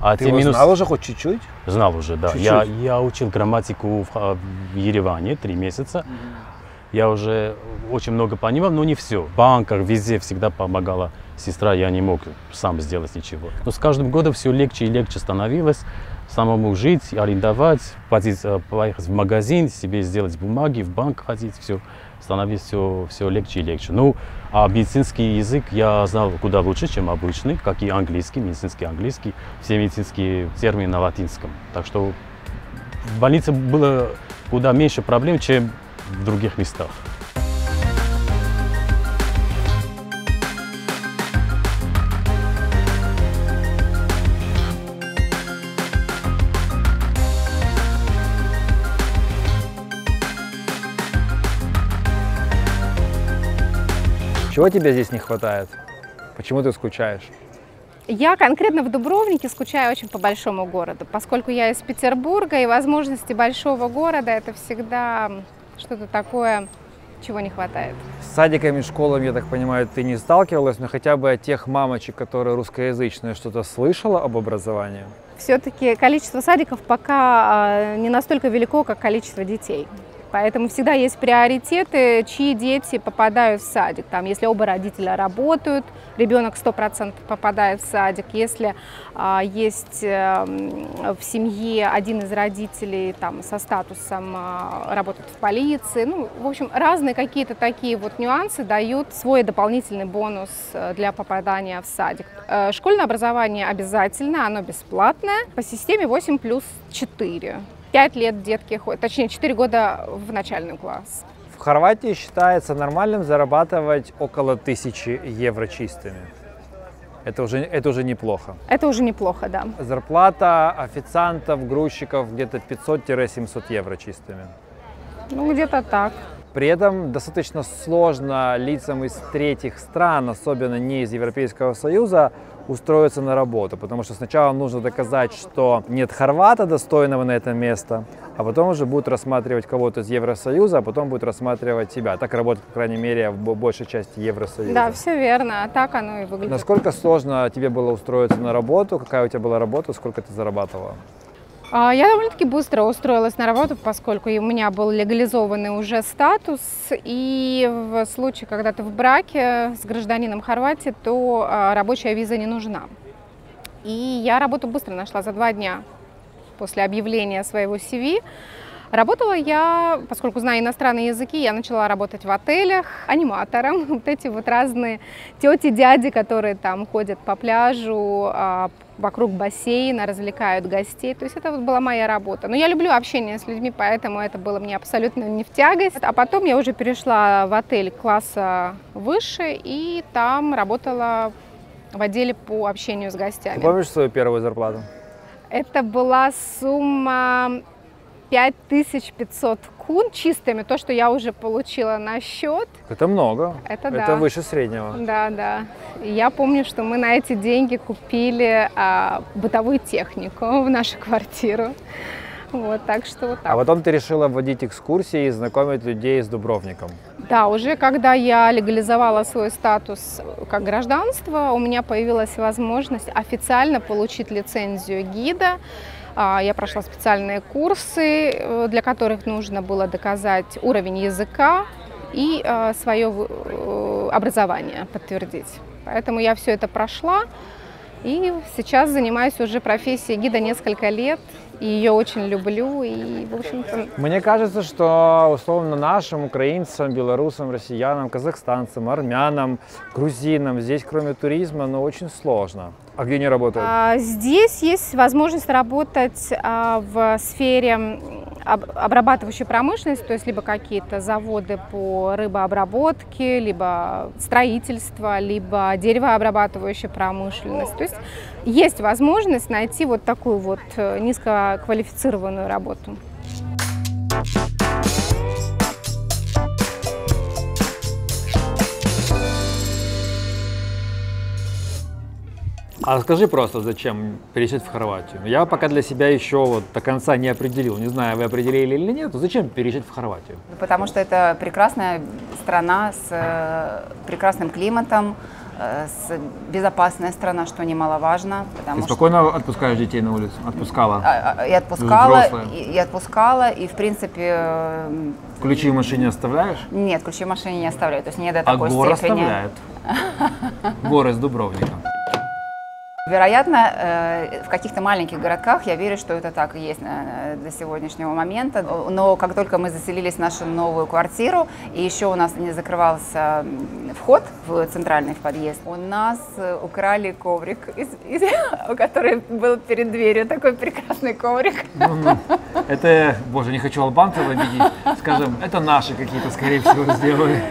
А ты его минус... знал уже хоть чуть-чуть? Знал уже, да. Чуть-чуть. Я, я учил грамматику в, в Ереване три месяца. Mm-hmm. Я уже очень много понимал, но не все. В банках, везде всегда помогала сестра, я не мог сам сделать ничего. Но с каждым годом все легче и легче становилось. Самому жить, арендовать, поехать в магазин, себе сделать бумаги, в банк ходить, все становилось все, все легче и легче. Ну, а медицинский язык я знал куда лучше, чем обычный, как и английский, медицинский английский, все медицинские термины на латинском. Так что в больнице было куда меньше проблем, чем в других местах. Чего тебе здесь не хватает? Почему ты скучаешь? Я конкретно в Дубровнике скучаю очень по большому городу, поскольку я из Петербурга, и возможности большого города — это всегда что-то такое, чего не хватает. С садиками, школами, я так понимаю, ты не сталкивалась, но хотя бы от тех мамочек, которые русскоязычные, что-то слышала об образовании? Все-таки количество садиков пока не настолько велико, как количество детей. Поэтому всегда есть приоритеты, чьи дети попадают в садик. Там, если оба родителя работают, ребенок сто процентов попадает в садик. Если а, есть а, в семье один из родителей там, со статусом а, работает в полиции. Ну, в общем, разные какие-то такие вот нюансы дают свой дополнительный бонус для попадания в садик. Школьное образование обязательно, оно бесплатное по системе восемь плюс четыре. пять лет детки ходят, точнее четыре года в начальный класс. В Хорватии считается нормальным зарабатывать около тысячи евро чистыми. Это уже, это уже неплохо. Это уже неплохо, да. Зарплата официантов, грузчиков где-то пятьсот-семьсот евро чистыми. Ну, где-то так. При этом достаточно сложно лицам из третьих стран, особенно не из Европейского Союза, устроиться на работу, потому что сначала нужно доказать, что нет хорвата, достойного на это место, а потом уже будут рассматривать кого-то из Евросоюза, а потом будут рассматривать тебя. Так работает, по крайней мере, в большей части Евросоюза. Да, все верно, а так оно и выглядит. Насколько сложно тебе было устроиться на работу, какая у тебя была работа, сколько ты зарабатывала? Я довольно-таки быстро устроилась на работу, поскольку у меня был легализованный уже статус, и в случае, когда ты в браке с гражданином Хорватии, то рабочая виза не нужна. И я работу быстро нашла за два дня после объявления своего си ви. Работала я, поскольку знаю иностранные языки, я начала работать в отелях аниматором. Вот эти вот разные тети, дяди, которые там ходят по пляжу, вокруг бассейна, развлекают гостей. То есть это вот была моя работа. Но я люблю общение с людьми, поэтому это было мне абсолютно не в тягость. А потом я уже перешла в отель класса выше и там работала в отделе по общению с гостями. Ты помнишь свою первую зарплату? Это была сумма пять тысяч пятьсот кун чистыми, то, что я уже получила на счет. Это много. Это, да. Это выше среднего. Да, да. Я помню, что мы на эти деньги купили а, бытовую технику в нашу квартиру. Вот, так что вот так. А потом ты решила вводить экскурсии и знакомить людей с Дубровником. Да, уже когда я легализовала свой статус как гражданство, у меня появилась возможность официально получить лицензию гида. Я прошла специальные курсы, для которых нужно было доказать уровень языка и свое образование подтвердить. Поэтому я все это прошла и сейчас занимаюсь уже профессией гида несколько лет. И ее очень люблю, и, в общем-то... Мне кажется, что, условно, нашим украинцам, белорусам, россиянам, казахстанцам, армянам, грузинам здесь, кроме туризма, но очень сложно. А где они работают? А, здесь есть возможность работать а, в сфере об, обрабатывающей промышленности, то есть либо какие-то заводы по рыбообработке, либо строительство, либо деревообрабатывающая промышленность. То есть есть возможность найти вот такую вот низко квалифицированную работу. А скажи просто, зачем переезжать в Хорватию? Я пока для себя еще вот до конца не определил. Не знаю, вы определили или нет, зачем переезжать в Хорватию? Потому что это прекрасная страна с прекрасным климатом, безопасная страна, что немаловажно. Ты спокойно что... отпускаешь детей на улицу? Отпускала? И отпускала, и, и отпускала, и в принципе... Ключи в машине оставляешь? Нет, ключи в машине не оставляю, то есть не до такой степени. А Гор оставляет. Гор из Дубровника. Вероятно, в каких-то маленьких городках, я верю, что это так и есть до сегодняшнего момента, но как только мы заселились в нашу новую квартиру, и еще у нас не закрывался вход в центральный в подъезд, у нас украли коврик, из, из, который был перед дверью, такой прекрасный коврик. Это, боже, не хочу албанцев обидеть, скажем, это наши какие-то, скорее всего, сделали,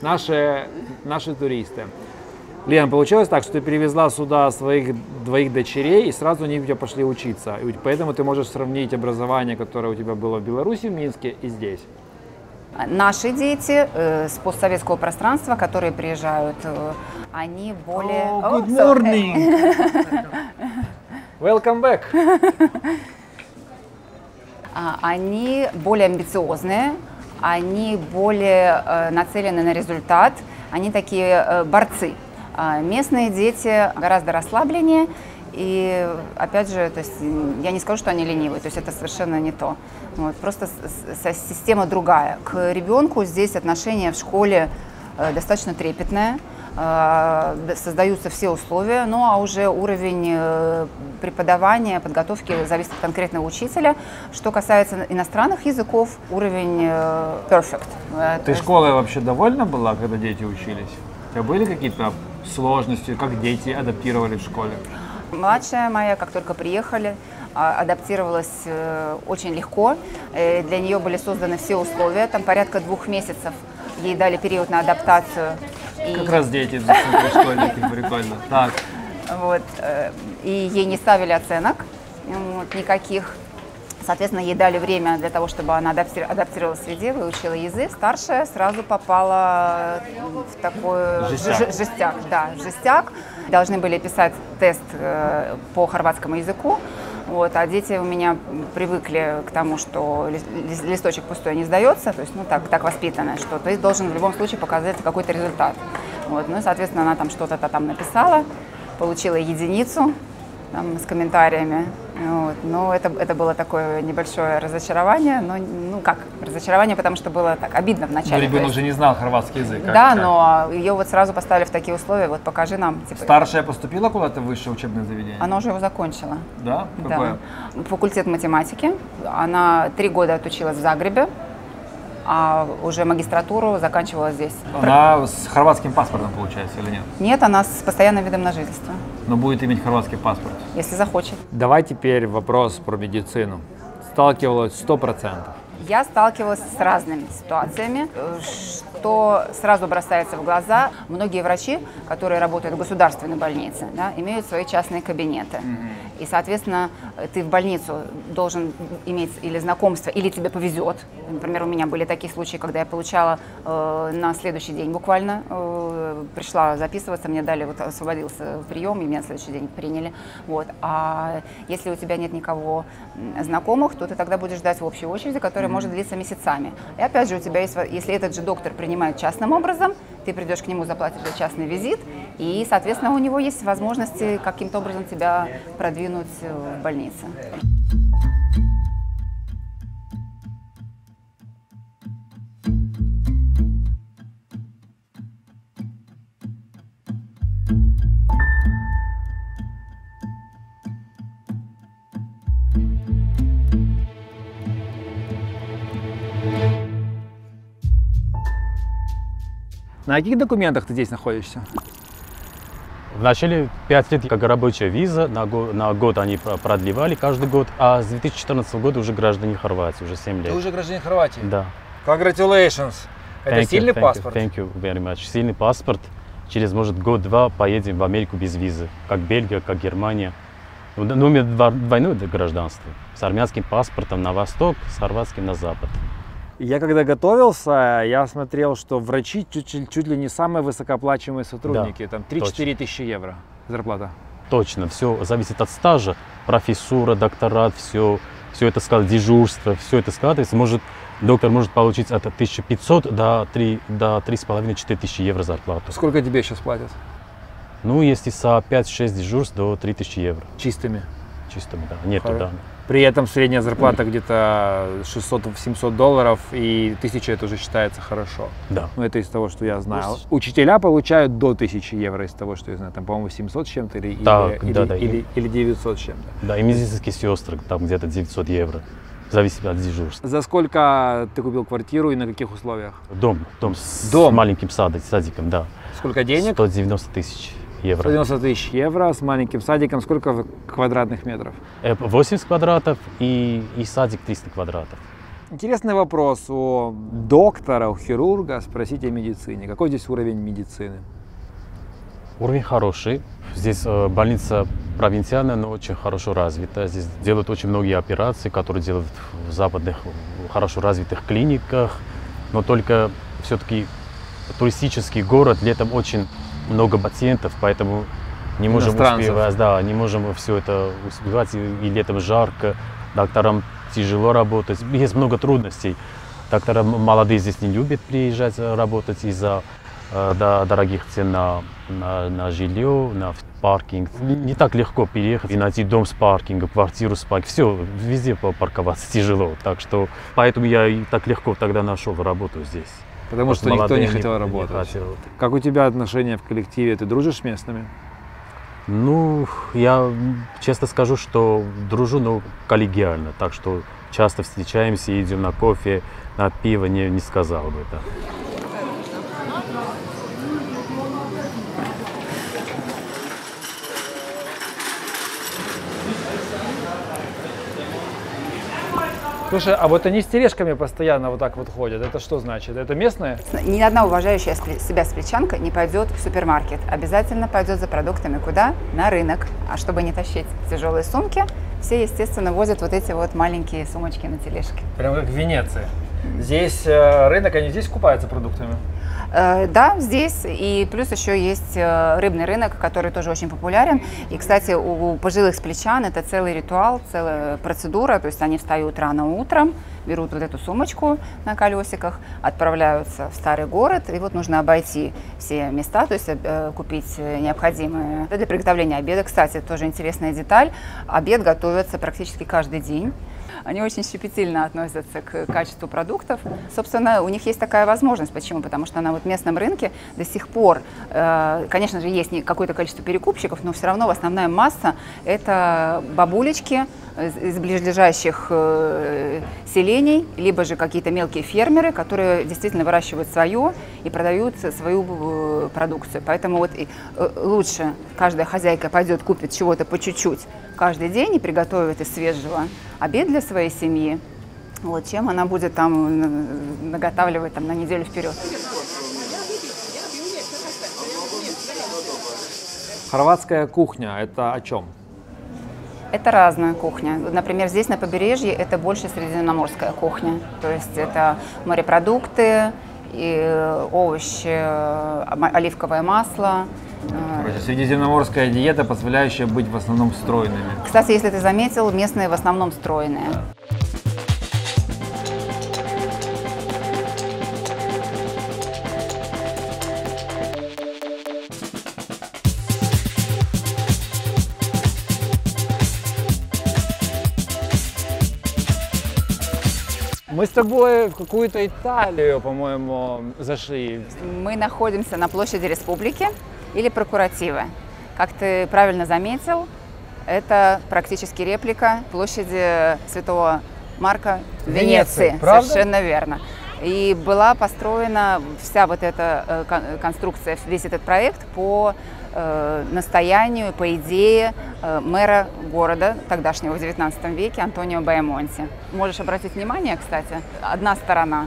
наши, наши туристы. Лена, получилось так, что ты перевезла сюда своих двоих дочерей, и сразу они у тебя пошли учиться. И поэтому ты можешь сравнить образование, которое у тебя было в Беларуси, в Минске, и здесь. Наши дети э, с постсоветского пространства, которые приезжают, э, они более... Oh, good morning! Welcome back! Они более амбициозные, они более э, нацелены на результат, они такие э, борцы. А местные дети гораздо расслабленнее, и, опять же, то есть, я не скажу, что они ленивые, то есть это совершенно не то. Вот, просто система другая. К ребенку здесь отношение в школе достаточно трепетное, создаются все условия, ну а уже уровень преподавания, подготовки зависит от конкретного учителя. Что касается иностранных языков, уровень perfect. Ты школой вообще довольна была, когда дети учились? У тебя были какие-то сложности, как дети адаптировали в школе? Младшая моя, как только приехали, адаптировалась очень легко. Для нее были созданы все условия. Там порядка двух месяцев ей дали период на адаптацию. Как и... раз дети, школьники, прикольно. Так. Вот. И ей не ставили оценок вот, никаких. Соответственно, ей дали время для того, чтобы она адаптировалась в среде, выучила язык. Старшая сразу попала в такой жестяк. жестяк, да, жестяк. Должны были писать тест по хорватскому языку. Вот, а дети у меня привыкли к тому, что листочек пустой не сдается, то есть, ну, так, так воспитанное, что ты должен в любом случае показать какой-то результат. Вот, ну, соответственно, она там что-то там написала, получила единицу. Там, с комментариями, вот. Но это, это было такое небольшое разочарование, но, ну как, разочарование, потому что было так обидно вначале. Но ребенок уже не знал хорватский язык. Да, как? Но ее вот сразу поставили в такие условия, вот покажи нам. Типа, старшая поступила куда-то в высшее учебное заведение? Она уже его закончила. Да? Какое? Да. Факультет математики. Она три года отучилась в Загребе, а уже магистратуру заканчивала здесь. Она с хорватским паспортом, получается, или нет? Нет, она с постоянным видом на жительство. Но будет иметь хорватский паспорт? Если захочет. Давай теперь вопрос про медицину. Сталкивалась сто процентов. я сталкивалась с разными ситуациями, что сразу бросается в глаза. Многие врачи, которые работают в государственной больнице, да, имеют свои частные кабинеты. И, соответственно, ты в больницу должен иметь или знакомство, или тебе повезет. Например, у меня были такие случаи, когда я получала э, на следующий день буквально, э, пришла записываться, мне дали, вот освободился прием, и меня на следующий день приняли. Вот. А если у тебя нет никого знакомых, то ты тогда будешь ждать в общей очереди, которая mm-hmm. может длиться месяцами. И опять же, у тебя есть, если этот же доктор принимает частным образом, ты придешь к нему, заплатишь за частный визит, и, соответственно, у него есть возможности каким-то образом тебя продвинуть в больнице. На каких документах ты здесь находишься? Вначале пять лет как рабочая виза, на год, на год они продлевали каждый год, а с две тысячи четырнадцатого года уже граждане Хорватии, уже семь лет. Ты уже гражданин Хорватии? Да. Congratulations! Это сильный паспорт? Thank you very much. Сильный паспорт. Через, может, год-два поедем в Америку без визы, как Бельгия, как Германия. Но у меня двойное гражданство. С армянским паспортом на восток, с хорватским на запад. Я когда готовился, я смотрел, что врачи чуть, чуть ли не самые высокооплачиваемые сотрудники, да, там три-четыре тысячи евро зарплата. Точно, все зависит от стажа, профессура, докторат, все, все это складывается, дежурство, все это складывается. Может, доктор может получить от тысячи пятисот до трёх с половиной — четырёх тысяч евро зарплату. Сколько тебе сейчас платят? Ну, если со пяти-шести дежурств до трёх тысяч евро. Чистыми? Чистыми, да. Нет, да. При этом средняя зарплата где-то шестьсот-семьсот долларов, и тысяча это уже считается хорошо. Да. Ну, это из того, что я знаю. Пусть... Учителя получают до тысячи евро из того, что я знаю. Там, по-моему, семьсот с чем-то или, так, или, да, или, да, или, или девятьсот с чем-то. Да, и медицинские сестры, там где-то девятьсот евро. Зависит от дежурства. За сколько ты купил квартиру и на каких условиях? Дом. Дом с, дом. с маленьким садиком, да. Сколько денег? сто девяносто тысяч. Евро. сто девяносто тысяч евро с маленьким садиком. Сколько квадратных метров? восемьдесят квадратов и, и садик триста квадратов. Интересный вопрос у доктора, у хирурга. Спросите о медицине. Какой здесь уровень медицины? Уровень хороший. Здесь больница провинциальная, но очень хорошо развита. Здесь делают очень многие операции, которые делают в западных, хорошо развитых клиниках. Но только все-таки туристический город, летом очень... много пациентов, поэтому не можем успевать, да, не можем все это успевать, и, и летом жарко, докторам тяжело работать, есть много трудностей. Доктора молодые здесь не любят приезжать работать из-за э, да, дорогих цен на, на, на жилье, на паркинг. Не так легко переехать и найти дом с паркингом, квартиру с паркингом, все, везде парковаться тяжело, так что поэтому я и так легко тогда нашел работу здесь. Потому что никто не хотел работать. Как у тебя отношения в коллективе? Ты дружишь с местными? Ну, я честно скажу, что дружу, но коллегиально. Так что часто встречаемся и идем на кофе, на пиво, не, не сказал бы это. Слушай, а вот они с тележками постоянно вот так вот ходят. Это что значит? Это местные? Ни одна уважающая себя сплитчанка не пойдет в супермаркет. Обязательно пойдет за продуктами куда? На рынок. А чтобы не тащить тяжелые сумки, все, естественно, возят вот эти вот маленькие сумочки на тележке. Прям как в Венеции. Здесь э, рынок, они здесь купаются продуктами? Э, да, здесь. И плюс еще есть э, рыбный рынок, который тоже очень популярен. И, кстати, у, у пожилых сплитчан это целый ритуал, целая процедура. То есть они встают рано утром, берут вот эту сумочку на колесиках, отправляются в старый город. И вот нужно обойти все места, то есть э, купить необходимое для приготовления обеда. Кстати, тоже интересная деталь. Обед готовится практически каждый день. Они очень щепетильно относятся к качеству продуктов. Собственно, у них есть такая возможность. Почему? Потому что на вот местном рынке до сих пор, э, конечно же, есть какое-то количество перекупщиков, но все равно основная масса – это бабулечки из, из ближайших э, селений, либо же какие-то мелкие фермеры, которые действительно выращивают свое и продают свою э, продукцию. Поэтому вот, э, лучше каждая хозяйка пойдет, купит чего-то по чуть-чуть каждый день и приготовит из свежего обед для своей семьи, Вот, чем она будет там наготавливать там, на неделю вперед. Хорватская кухня – это о чем? Это разная кухня. Например, здесь на побережье это больше средиземноморская кухня. То есть это морепродукты, и овощи, оливковое масло. Короче, средиземноморская диета, позволяющая быть в основном стройными. Кстати, если ты заметил, местные в основном стройные. Мы с тобой в какую-то Италию, по-моему, зашли. Мы находимся на площади Республики или Прокуративы. Как ты правильно заметил, это практически реплика площади Святого Марка Венеции. Венеции. Правда? Совершенно верно. И была построена вся вот эта конструкция, весь этот проект по настоянию, по идее мэра города тогдашнего в девятнадцатом веке Антонио Баэмонти. Можешь обратить внимание, кстати, одна сторона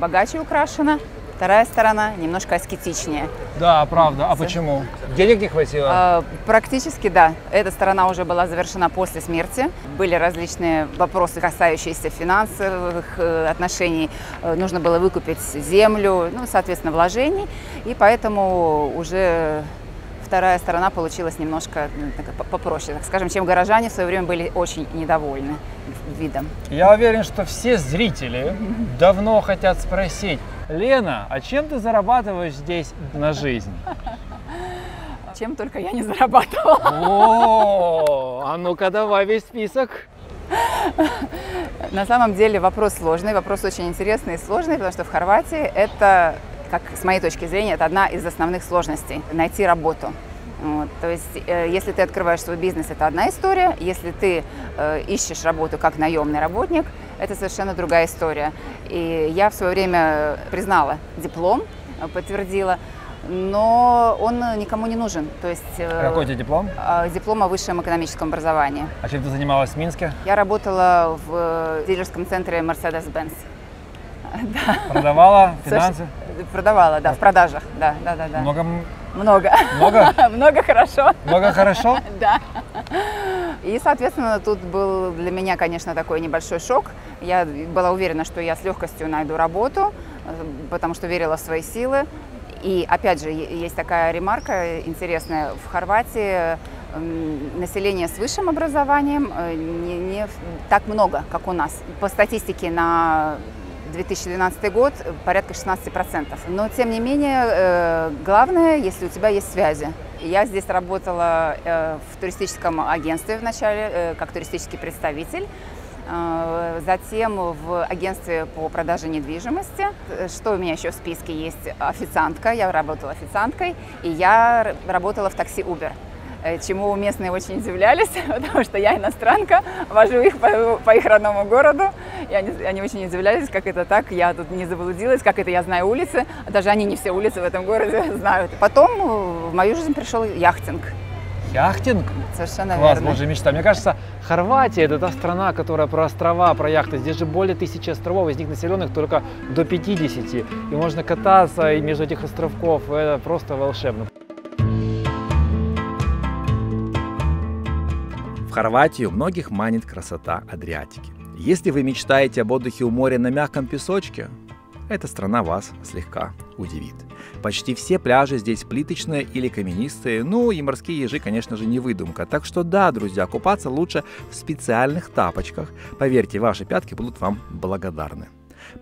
богаче украшена, вторая сторона немножко аскетичнее. Да, правда. А почему? Денег не хватило? А, практически, да. Эта сторона уже была завершена после смерти. Были различные вопросы, касающиеся финансовых отношений. Нужно было выкупить землю, ну, соответственно, вложений. И поэтому уже вторая сторона получилась немножко так, попроще, так скажем, чем горожане в свое время были очень недовольны видом. Я уверен, что все зрители давно хотят спросить: Лена, а чем ты зарабатываешь здесь на жизнь? Чем только я не зарабатывала. О, а ну-ка давай весь список. На самом деле вопрос сложный, вопрос очень интересный и сложный, потому что в Хорватии это... Как, с моей точки зрения, это одна из основных сложностей – найти работу. Вот. То есть, э, если ты открываешь свой бизнес, это одна история. Если ты э, ищешь работу как наемный работник, это совершенно другая история. И я в свое время признала диплом, подтвердила, но он никому не нужен. То есть, э, какой у тебя диплом? Э, диплом о высшем экономическом образовании. А чем ты занималась в Минске? Я работала в дилерском центре Mercedes-Benz. Да. Продавала финансы? Продавала, да, в продажах, да, да, да, да. Много? Много. Много? Много хорошо. Много хорошо? Да. И, соответственно, тут был для меня, конечно, такой небольшой шок. Я была уверена, что я с легкостью найду работу, потому что верила в свои силы. И, опять же, есть такая ремарка интересная. В Хорватии население с высшим образованием не, не так много, как у нас. По статистике на... две тысячи двенадцатый год порядка шестнадцати процентов. Но, тем не менее, главное, если у тебя есть связи. Я здесь работала в туристическом агентстве вначале, как туристический представитель, затем в агентстве по продаже недвижимости. Что у меня еще в списке есть? Официантка. Я работала официанткой, и я работала в такси Uber. Чему местные очень удивлялись, потому что я иностранка, вожу их по, по их родному городу, и они, они очень удивлялись, как это так, я тут не заблудилась, как это я знаю улицы, даже они не все улицы в этом городе знают. Потом в мою жизнь пришел яхтинг. Яхтинг? Совершенно верно. Класс, боже, мечта. Мне кажется, Хорватия – это та страна, которая про острова, про яхты. Здесь же более тысячи островов, из них населенных только до пятидесяти. И можно кататься и между этих островков, это просто волшебно. В Хорватию многих манит красота Адриатики. Если вы мечтаете об отдыхе у моря на мягком песочке, эта страна вас слегка удивит. Почти все пляжи здесь плиточные или каменистые, ну и морские ежи, конечно же, не выдумка. Так что да, друзья, купаться лучше в специальных тапочках. Поверьте, ваши пятки будут вам благодарны.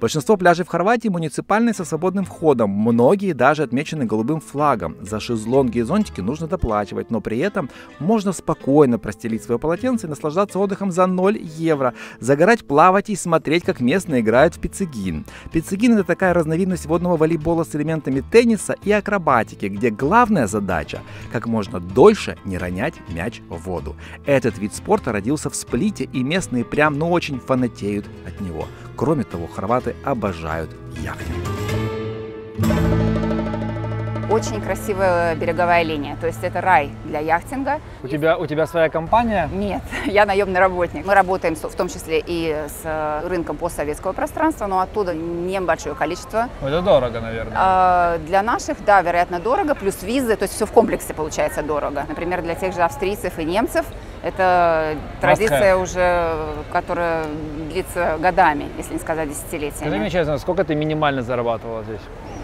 Большинство пляжей в Хорватии муниципальные со свободным входом, многие даже отмечены голубым флагом. За шезлонги и зонтики нужно доплачивать, но при этом можно спокойно простелить свое полотенце и наслаждаться отдыхом за ноль евро, загорать, плавать и смотреть, как местные играют в пиццигин. Пиццигин – это такая разновидность водного волейбола с элементами тенниса и акробатики, где главная задача – как можно дольше не ронять мяч в воду. Этот вид спорта родился в Сплите, и местные прям ну очень фанатеют от него. Кроме того, хорваты обожают яхтинг. очень красивая береговая линия, то есть это рай для яхтинга. У, есть... тебя, у тебя своя компания? Нет, я наемный работник. Мы работаем в том числе и с рынком постсоветского пространства, но оттуда небольшое количество. Это дорого, наверное. А, для наших, да, вероятно, дорого, плюс визы, то есть все в комплексе получается дорого. Например, для тех же австрийцев и немцев это традиция уже, которая длится годами, если не сказать десятилетиями. Скажи мне честно, сколько ты минимально зарабатывала здесь?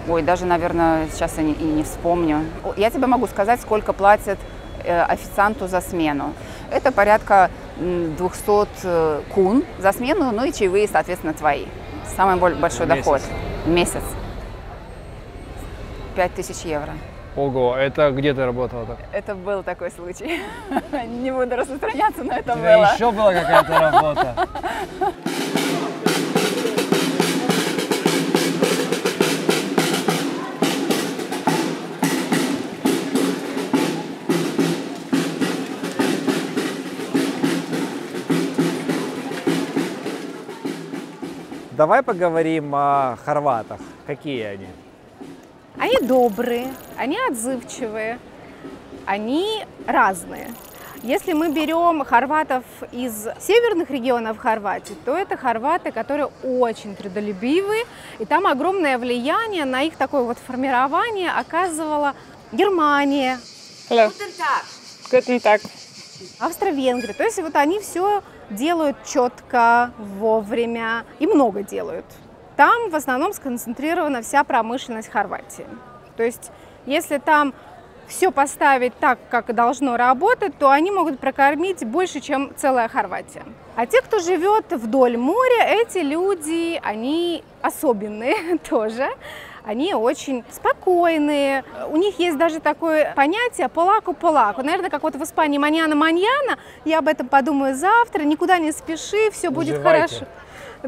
Ой, даже, наверное, сейчас я не, и не вспомню. Я тебе могу сказать, сколько платят официанту за смену. Это порядка двести кун за смену, ну и чаевые, соответственно, твои. Самый большой в доход. Месяц. В месяц. пять тысяч евро. Ого, это где ты работала так? Это был такой случай. Не буду распространяться, но это было. У тебя еще была какая-то работа? Давай поговорим о хорватах. Какие они? Они добрые, они отзывчивые, они разные. Если мы берем хорватов из северных регионов Хорватии, то это хорваты, которые очень трудолюбивые, и там огромное влияние на их такое вот формирование оказывала Германия, Австро-Венгрия. То есть вот они все делают четко, вовремя и много делают. Там в основном сконцентрирована вся промышленность Хорватии. То есть если там все поставить так, как должно работать, то они могут прокормить больше, чем целая Хорватия. А те, кто живет вдоль моря, эти люди, они особенные тоже. Они очень спокойные, у них есть даже такое понятие «полаку-полаку». Наверное, как вот в Испании «маньяна-маньяна», я об этом подумаю завтра, никуда не спеши, все будет Уживайте.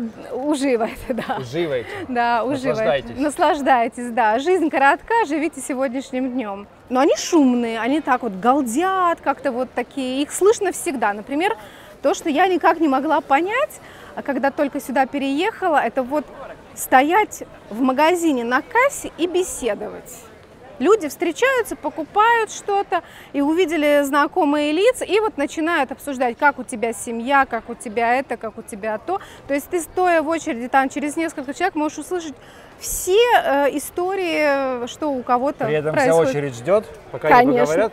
Хорошо. Уживайте, да. Уживайте. Да, уживайте. Наслаждайтесь. Наслаждайтесь, да. Жизнь коротка, живите сегодняшним днем. Но они шумные, они так вот галдят, как-то вот такие, их слышно всегда. Например, то, что я никак не могла понять, когда только сюда переехала, это вот... стоять в магазине на кассе и беседовать. Люди встречаются, покупают что-то, и увидели знакомые лица, и вот начинают обсуждать, как у тебя семья, как у тебя это, как у тебя то. То есть ты, стоя в очереди, там через несколько человек можешь услышать все э, истории, что у кого-то происходит. При этом происходит. Вся очередь ждет, пока они поговорят.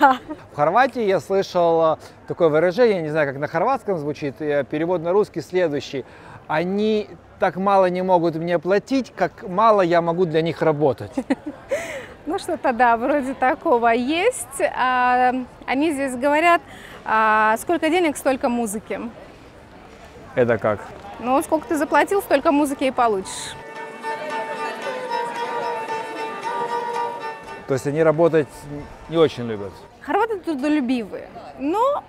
Да. В Хорватии я слышал такое выражение, я не знаю, как на хорватском звучит, перевод на русский следующий. Они... так мало не могут мне платить, как мало я могу для них работать. Ну что-то, да, вроде такого есть. Они здесь говорят, сколько денег, столько музыки. Это как? Ну, сколько ты заплатил, столько музыки и получишь. То есть они работать не очень любят? Хорваты трудолюбивые, но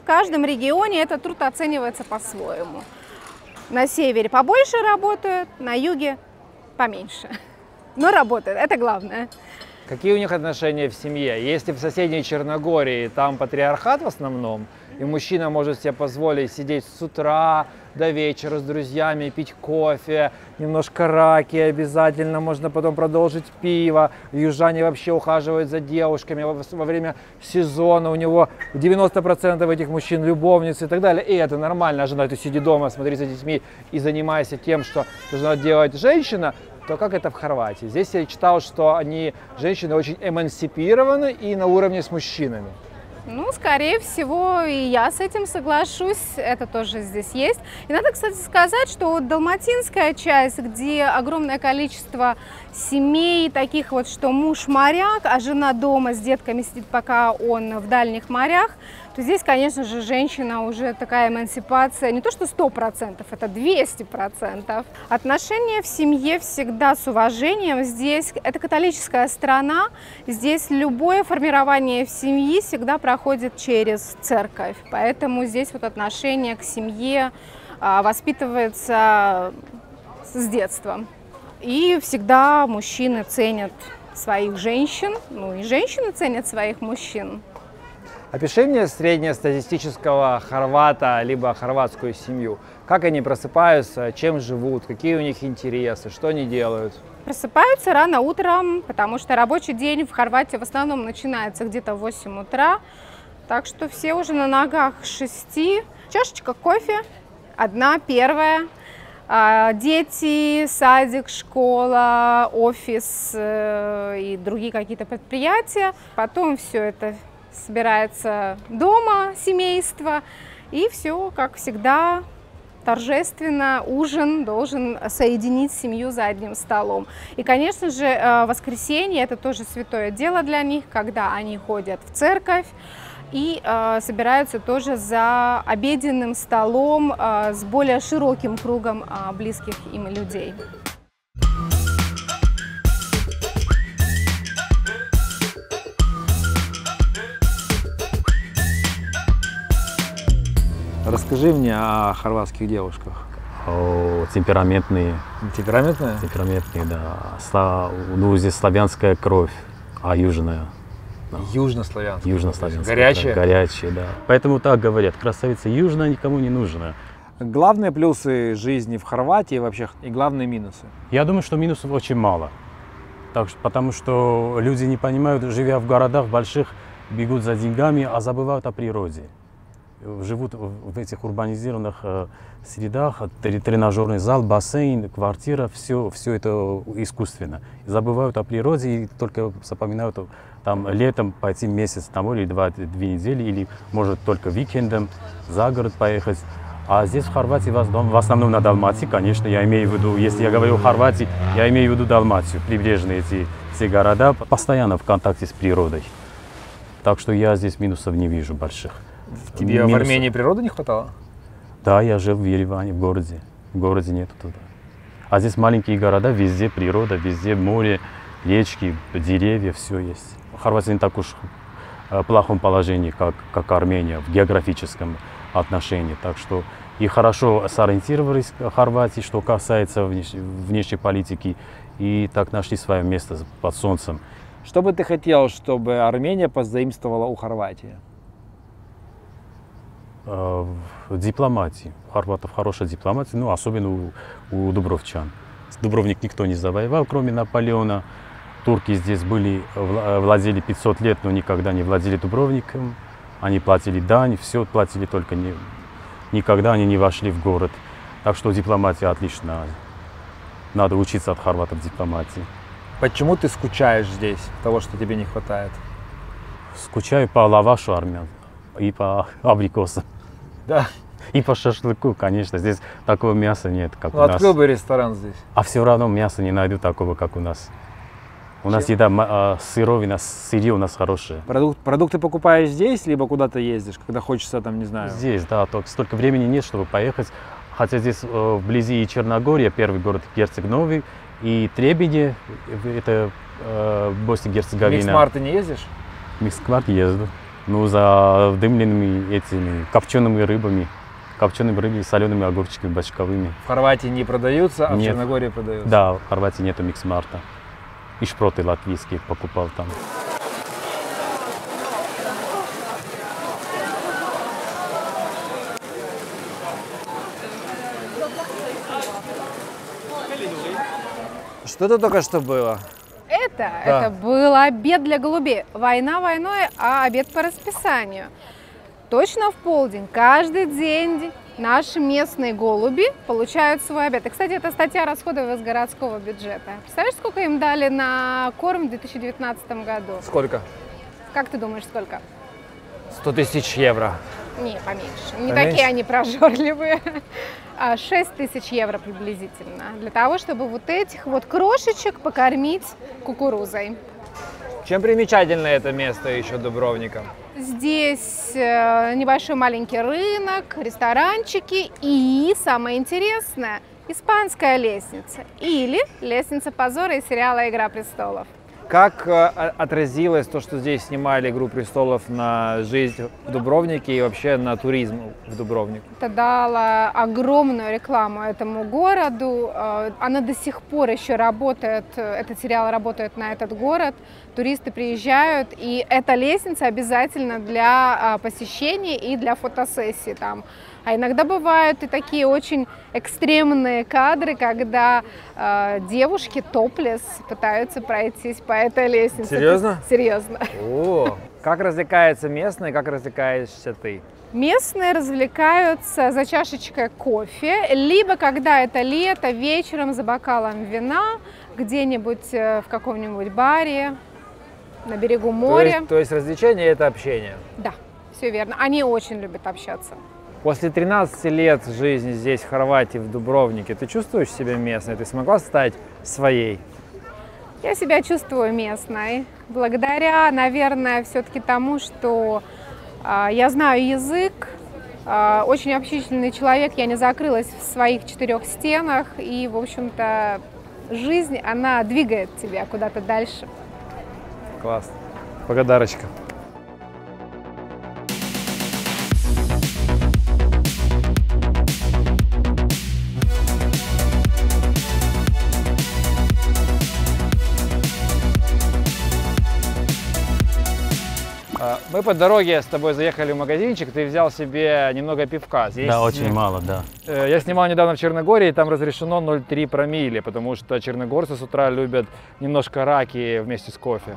в каждом регионе этот труд оценивается по-своему. На севере побольше работают, на юге поменьше. Но работают, это главное. Какие у них отношения в семье? Если в соседней Черногории там патриархат в основном, и мужчина может себе позволить сидеть с утра до вечера с друзьями, пить кофе, немножко раки обязательно, можно потом продолжить пиво. Южане вообще ухаживают за девушками во время сезона, у него девяносто процентов этих мужчин любовницы и так далее. И это нормально, а жена, ты сиди дома, смотри за детьми и занимайся тем, что должна делать женщина. То как это в Хорватии? Здесь я читал, что они, женщины, очень эмансипированы и на уровне с мужчинами. Ну, скорее всего, и я с этим соглашусь, это тоже здесь есть. И надо, кстати, сказать, что вот далматинская часть, где огромное количество семей, таких вот, что муж моряк, а жена дома с детками сидит, пока он в дальних морях, то здесь, конечно же, женщина уже такая эмансипация, не то что сто процентов, это двести процентов. Отношения в семье всегда с уважением. Здесь это католическая страна, здесь любое формирование в семье всегда проходит через церковь, поэтому здесь вот отношение к семье воспитывается с детства. И всегда мужчины ценят своих женщин, ну и женщины ценят своих мужчин. Опиши мне среднестатистического хорвата, либо хорватскую семью. Как они просыпаются, чем живут, какие у них интересы, что они делают? Просыпаются рано утром, потому что рабочий день в Хорватии в основном начинается где-то в восемь утра. Так что все уже на ногах шести. Чашечка кофе, одна первая. Дети, садик, школа, офис и другие какие-то предприятия. Потом все это собирается дома, семейство. И все, как всегда, торжественно. Ужин должен соединить семью за одним столом. И, конечно же, воскресенье – это тоже святое дело для них, когда они ходят в церковь. И э, собираются тоже за обеденным столом э, с более широким кругом э, близких им людей. Расскажи мне о хорватских девушках. О, темпераментные. Темпераментные? Темпераментные, да. Сла... Ну, здесь славянская кровь, а южная. Да. Южнославянская. Южнославянская. Горячая. Да, горячая, да. Поэтому так говорят, красавица южная никому не нужна. Главные плюсы жизни в Хорватии вообще и главные минусы? Я думаю, что минусов очень мало. Так, потому что люди не понимают, живя в городах больших, бегут за деньгами, а забывают о природе. Живут в этих урбанизированных э, средах, тренажерный зал, бассейн, квартира, все, все это искусственно. Забывают о природе и только запоминают там летом пойти месяц тому или два, две недели, или может только уикендом за город поехать. А здесь в Хорватии в основном на Далмации, конечно, я имею в виду, если я говорю о Хорватии, я имею в виду Далмацию, прибрежные эти, эти города, постоянно в контакте с природой. Так что я здесь минусов не вижу больших. Тебе минус... в Армении природы не хватало? Да, я жил в Ереване, в городе. В городе нету туда. А здесь маленькие города, везде природа, везде море, речки, деревья, все есть. Хорватия не так уж в плохом положении, как, как Армения, в географическом отношении. Так что и хорошо сориентировались в Хорватии, что касается внешней, внешней политики, и так нашли свое место под солнцем. Что бы ты хотел, чтобы Армения позаимствовала у Хорватии? Дипломатии. У хорватов хорошая дипломатия, ну, особенно у, у дубровчан. Дубровник никто не завоевал, кроме Наполеона. Турки здесь были, владели пятьсот лет, но никогда не владели Дубровником. Они платили дань, все платили, только не, никогда они не вошли в город. Так что дипломатия отличная. Надо учиться от хорватов дипломатии. Почему ты скучаешь здесь, того, что тебе не хватает? Скучаю по лавашу армян и по абрикосам. Да. И по шашлыку, конечно. Здесь такого мяса нет, как ну, у нас. Открыл бы ресторан здесь. А все равно мяса не найду такого, как у нас. У Чем? Нас еда, а, сыровина, сырье у нас хорошее. Продукт, продукты покупаешь здесь, либо куда-то ездишь, когда хочется, там, не знаю. Здесь, да. Только столько времени нет, чтобы поехать. Хотя здесь э, вблизи и Черногория, первый город Герцог Новый, и Требине, это э, Босния-Герцеговина. В Микс-Март ты не ездишь? В Микс-Март езду. Ну, за дымленными этими копчеными рыбами, копчеными рыбами, солеными огурчиками, бочковыми. В Хорватии не продаются, а нет. В Черногории продаются? Да, в Хорватии нету микс-марта. И шпроты латвийские покупал там. Что-то только что было. Это, да. Это был обед для голубей. Война войной, а обед по расписанию. Точно в полдень, каждый день наши местные голуби получают свой обед. И, кстати, это статья расходов из городского бюджета. Представляешь, сколько им дали на корм в две тысячи девятнадцатом году? Сколько? Как ты думаешь, сколько? сто тысяч евро. Не, поменьше. Не поменьше? Такие они прожорливые. шесть тысяч евро приблизительно, для того, чтобы вот этих вот крошечек покормить кукурузой. Чем примечательно это место еще Дубровника? Здесь небольшой маленький рынок, ресторанчики и, самое интересное, испанская лестница или лестница позора из сериала «Игра престолов». Как отразилось то, что здесь снимали «Игру престолов», на жизнь в Дубровнике и вообще на туризм в Дубровник? Это дало огромную рекламу этому городу. Она до сих пор еще работает, этот сериал работает на этот город. Туристы приезжают, и эта лестница обязательно для посещений и для фотосессий там. А иногда бывают и такие очень экстремные кадры, когда э, девушки топлес пытаются пройтись по этой лестнице. Серьезно? Серьезно. О, как развлекаются местные, как развлекаешься ты? Местные развлекаются за чашечкой кофе, либо, когда это лето, вечером за бокалом вина где-нибудь в каком-нибудь баре на берегу моря. То есть, то есть развлечение – это общение? Да, все верно. Они очень любят общаться. После тринадцати лет жизни здесь, в Хорватии, в Дубровнике, ты чувствуешь себя местной? Ты смогла стать своей? Я себя чувствую местной. Благодаря, наверное, все-таки тому, что э, я знаю язык, э, очень общительный человек, я не закрылась в своих четырех стенах. И, в общем-то, жизнь, она двигает тебя куда-то дальше. Классно. Благодарочка. Мы по дороге с тобой заехали в магазинчик, ты взял себе немного пивка. Здесь... Да, очень мало, да. Я снимал недавно в Черногории, там разрешено ноль целых три промилле, потому что черногорцы с утра любят немножко раки вместе с кофе.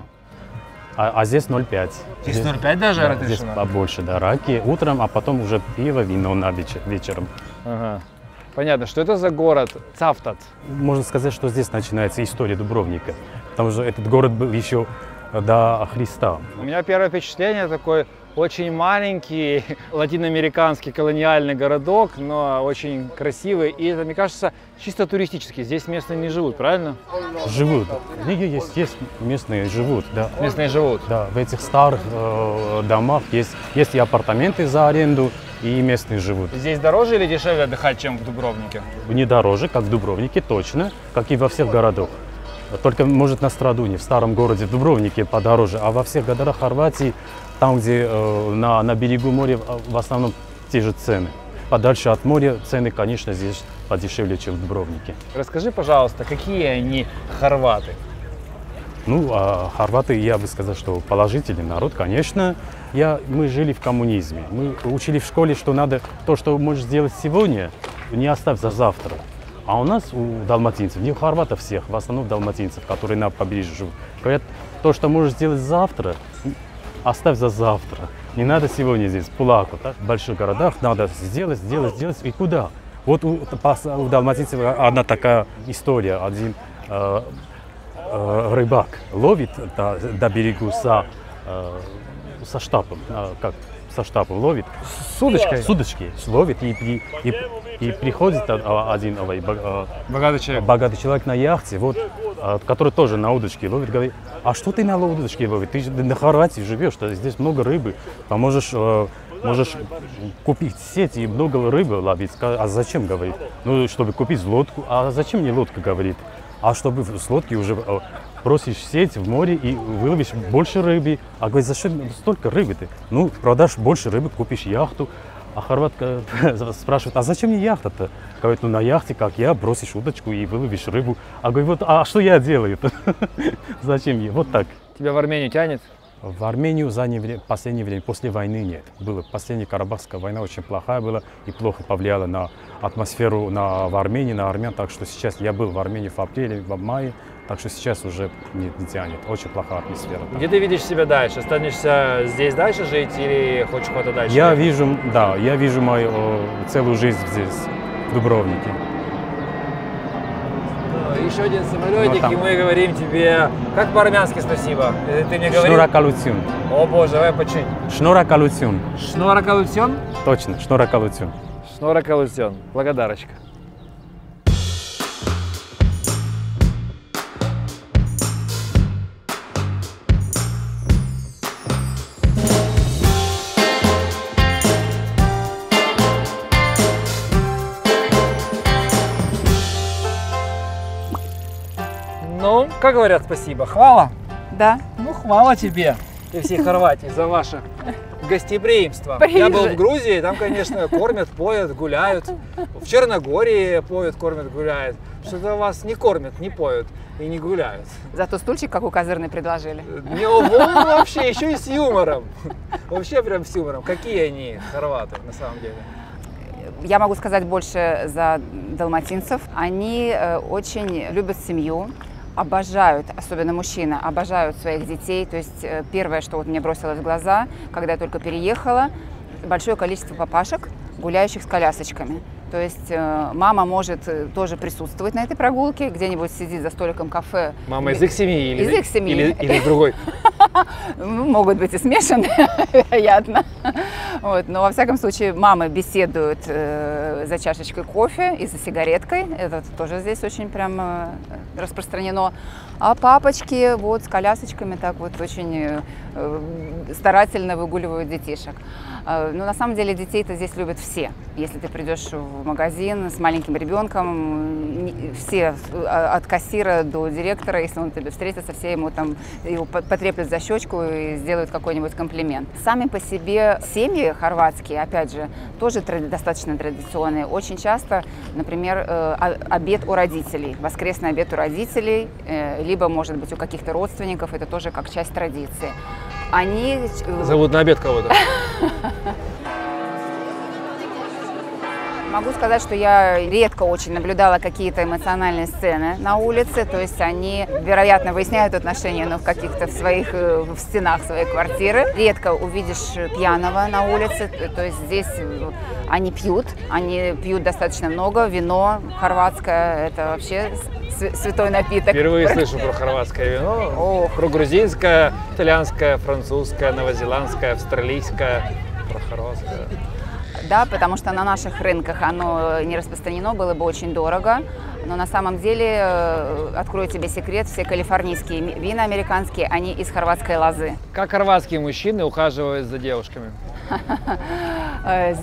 А, а здесь ноль пять. Здесь, здесь ноль пять даже, да, разрешено? Здесь побольше, да, раки утром, а потом уже пиво, вино на вечер, вечером. Ага. Понятно. Что это за город Цавтат? Можно сказать, что здесь начинается история Дубровника, потому что этот город был еще... до Христа. У меня первое впечатление — такой очень маленький латиноамериканский колониальный городок, но очень красивый. И это, мне кажется, чисто туристически. Здесь местные не живут, правильно? Живут. Есть, есть местные живут, да. Местные живут? Да. В этих старых э, домах есть, есть и апартаменты за аренду, и местные живут. Здесь дороже или дешевле отдыхать, чем в Дубровнике? Не дороже, как в Дубровнике, точно, как и во всех городах. Только, может, на Страдуне, в старом городе, в Дубровнике подороже, а во всех городах Хорватии, там, где э, на, на берегу моря, в основном те же цены. Подальше от моря цены, конечно, здесь подешевле, чем в Дубровнике. Расскажи, пожалуйста, какие они хорваты? Ну, а хорваты, я бы сказал, что положительный народ, конечно. Я, мы жили в коммунизме, мы учили в школе, что надо то, что можешь сделать сегодня, не оставь за завтра. А у нас, у далматинцев, не у хорватов всех, в основном далматинцев, которые на побережье живут, говорят, то, что можешь сделать завтра, оставь за завтра. Не надо сегодня здесь плакать. Так? В больших городах надо сделать, сделать, сделать. И куда? Вот у, у далматинцев одна такая история. Один э, э, рыбак ловит до, до берегу со, э, со штапом. Э, как? Со штапом ловит. С удочкой? С удочки ловит и... и, и И приходит один богатый человек. богатый человек на яхте, вот, который тоже на удочке ловит, говорит, а что ты на удочке ловишь? Ты на Хорватии живешь, здесь много рыбы, поможешь, можешь купить сеть и много рыбы ловить. А зачем, говорит? Ну, чтобы купить лодку. А зачем мне лодка, говорит? А чтобы с лодки уже бросишь сеть в море и выловишь больше рыбы. А говорит, зачем столько рыбы ты? Ну, продашь больше рыбы, купишь яхту. А хорватка спрашивает, а зачем мне яхта-то? Говорит, ну на яхте, как я, бросишь удочку и выловишь рыбу. А говорит, вот, а что я делаю-то? Зачем я? Вот так. Тебя в Армению тянет? В Армению за не... последнее время, после войны нет. Было. Последняя Карабахская война очень плохая была и плохо повлияла на атмосферу на... в Армении, на армян. Так что сейчас я был в Армении в апреле, в мае, так что сейчас уже нет, не тянет. Очень плохая атмосфера. Там. Где ты видишь себя дальше? Останешься здесь дальше жить или хочешь куда-то дальше? Я вижу, да, я вижу мою целую жизнь здесь, в Дубровнике. Еще один самолетик, ну, и мы говорим тебе, как по-армянски спасибо. Ты мне говоришь? Шнуракалуцюн. О боже, давай почуть. Шнуракалуцюн. Шнуракалуцюн? Точно, шнуракалуцюн. Шнуракалуцюн. Благодарочка. Как говорят спасибо? Хвала? Да. Ну, хвала тебе и всей Хорватии за ваше гостеприимство. Парижи. Я был в Грузии, там, конечно, кормят, поют, гуляют. В Черногории поют, кормят, гуляют. Что-то вас не кормят, не поют и не гуляют. Зато стульчик, как у козырной, предложили. Не, вообще, еще и с юмором. Вообще прям с юмором. Какие они, хорваты, на самом деле? Я могу сказать больше за далматинцев. Они очень любят семью. Обожают, особенно мужчины, обожают своих детей. То есть первое, что вот мне бросилось в глаза, когда я только переехала, большое количество папашек, гуляющих с колясочками. То есть мама может тоже присутствовать на этой прогулке, где-нибудь сидит за столиком кафе. Мама из их семьи или из их семьи. Или, или другой? Могут быть и смешаны, вероятно. Вот. Но, во всяком случае, мамы беседуют э, за чашечкой кофе и за сигареткой. Это тоже здесь очень прям э, распространено. А папочки вот с колясочками так вот очень э, старательно выгуливают детишек. Э, ну, на самом деле, детей-то здесь любят все. Если ты придешь в магазин с маленьким ребенком, не, все, от кассира до директора, если он тебе встретится, все ему там его потреплют за щечку и сделают какой-нибудь комплимент. Сами по себе семьи хорватские, опять же, тоже тради- достаточно традиционные. Очень часто, например, э, обед у родителей, воскресный обед у родителей, э, либо, может быть, у каких-то родственников, это тоже как часть традиции. Они... Зовут на обед кого-то. Могу сказать, что я редко очень наблюдала какие-то эмоциональные сцены на улице, то есть они, вероятно, выясняют отношения, но в каких-то в своих, в стенах своей квартиры. Редко увидишь пьяного на улице, то есть здесь они пьют, они пьют достаточно много, вино хорватское, это вообще святой напиток. Впервые слышу про хорватское вино, Ох. про грузинское, итальянское, французское, новозеландское, австралийское, про хорватское. Да, потому что на наших рынках оно не распространено, было бы очень дорого. Но на самом деле, открою тебе секрет, все калифорнийские вина американские, они из хорватской лозы. Как хорватские мужчины ухаживают за девушками?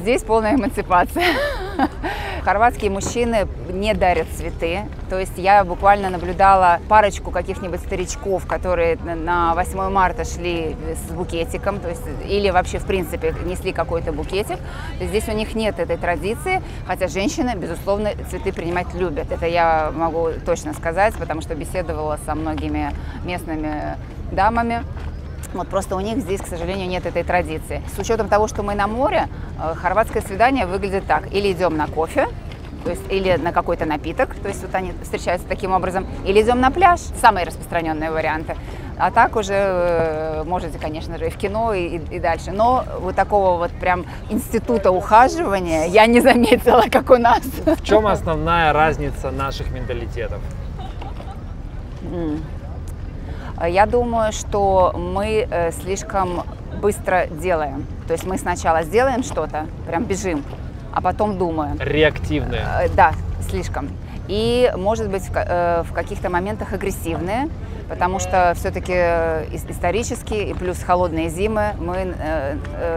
Здесь полная эмансипация. Хорватские мужчины не дарят цветы. То есть я буквально наблюдала парочку каких-нибудь старичков, которые на восьмое марта шли с букетиком, то есть, или вообще, в принципе, несли какой-то букетик. То есть здесь у них нет этой традиции, хотя женщины, безусловно, цветы принимать любят. Это я могу точно сказать, потому что беседовала со многими местными дамами. Вот просто у них здесь, к сожалению, нет этой традиции. С учетом того, что мы на море, хорватское свидание выглядит так. Или идем на кофе, то есть, или на какой-то напиток, то есть вот они встречаются таким образом, или идем на пляж, самые распространенные варианты. А так уже можете, конечно же, и в кино, и, и дальше. Но вот такого вот прям института ухаживания я не заметила, как у нас. В чем основная разница наших менталитетов? Я думаю, что мы слишком быстро делаем. То есть мы сначала сделаем что-то, прям бежим, а потом думаем. Реактивные. Да, слишком. И, может быть, в каких-то моментах агрессивные, потому что все-таки исторически, и плюс холодные зимы, мы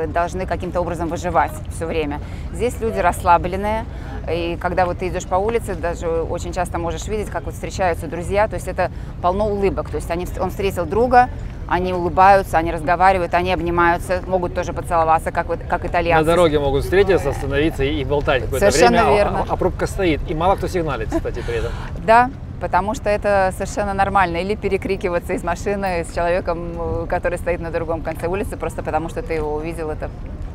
должны каким-то образом выживать все время. Здесь люди расслабленные, и когда вот ты идешь по улице, даже очень часто можешь видеть, как вот встречаются друзья, то есть это полно улыбок, то есть они, он встретил друга, они улыбаются, они разговаривают, они обнимаются, могут тоже поцеловаться, как, вот, как итальянцы. На дороге могут встретиться, остановиться и болтать какое-то время, а, а пробка стоит, и мало кто сигналит, кстати, при этом. Да. Потому что это совершенно нормально. Или перекрикиваться из машины с человеком, который стоит на другом конце улицы, просто потому что ты его увидел, это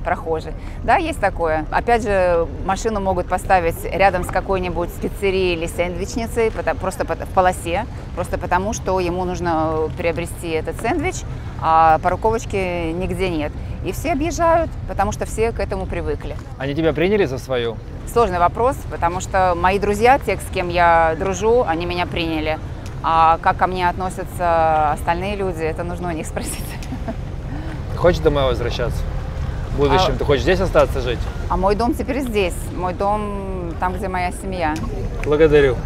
прохожий. Да, есть такое. Опять же, машину могут поставить рядом с какой-нибудь пиццерией или сэндвичницей, просто в полосе, просто потому что ему нужно приобрести этот сэндвич, а парковочки нигде нет. И все объезжают, потому что все к этому привыкли. Они тебя приняли за свою? Сложный вопрос, потому что мои друзья, те, с кем я дружу, они меня приняли. А как ко мне относятся остальные люди, это нужно у них спросить. Ты хочешь домой возвращаться? В будущем а... ты хочешь здесь остаться жить? А мой дом теперь здесь. Мой дом там, где моя семья. Благодарю.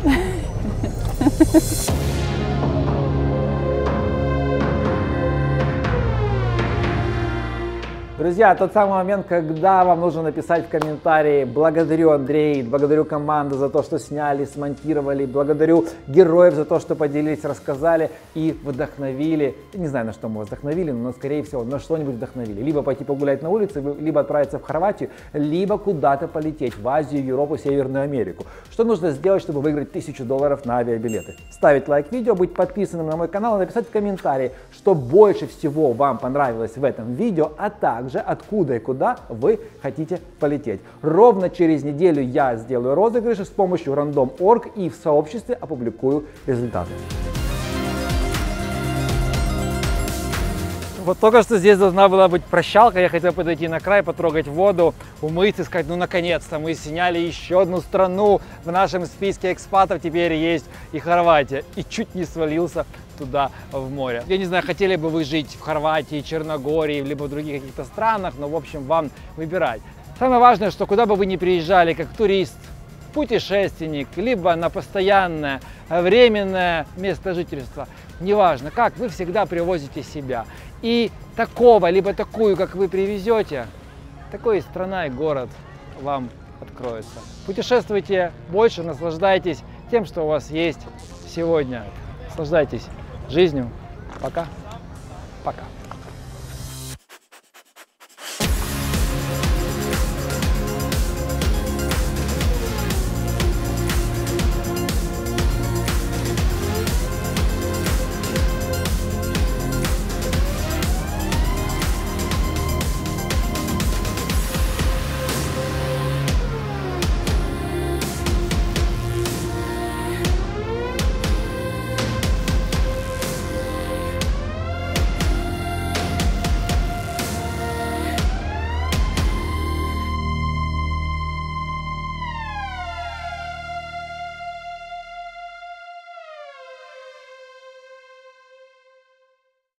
Друзья, тот самый момент, когда вам нужно написать в комментарии: благодарю, Андрей, благодарю команду за то, что сняли, смонтировали, благодарю героев за то, что поделились, рассказали и вдохновили. Не знаю, на что мы вас вдохновили, но, скорее всего, на что-нибудь вдохновили. Либо пойти погулять на улице, либо отправиться в Хорватию, либо куда-то полететь в Азию, Европу, Северную Америку. Что нужно сделать, чтобы выиграть тысячу долларов на авиабилеты? Ставить лайк видео, быть подписанным на мой канал и написать в комментарии, что больше всего вам понравилось в этом видео, а также откуда и куда вы хотите полететь. Ровно через неделю я сделаю розыгрыш с помощью рандом точка орг и в сообществе опубликую результаты. Вот только что здесь должна была быть прощалка, я хотел подойти на край, потрогать воду, умыться и сказать: ну наконец-то мы сняли еще одну страну, в нашем списке экспатов теперь есть и Хорватия, и чуть не свалился туда, в море. Я не знаю, хотели бы вы жить в Хорватии, Черногории, либо в других каких-то странах, но, в общем, вам выбирать. Самое важное, что куда бы вы ни приезжали, как турист, путешественник, либо на постоянное, временное место жительства, неважно как, вы всегда привозите себя. И такого, либо такую, как вы привезете, такой и страна, и город вам откроется. Путешествуйте больше, наслаждайтесь тем, что у вас есть сегодня. Наслаждайтесь жизнью. Пока. Пока.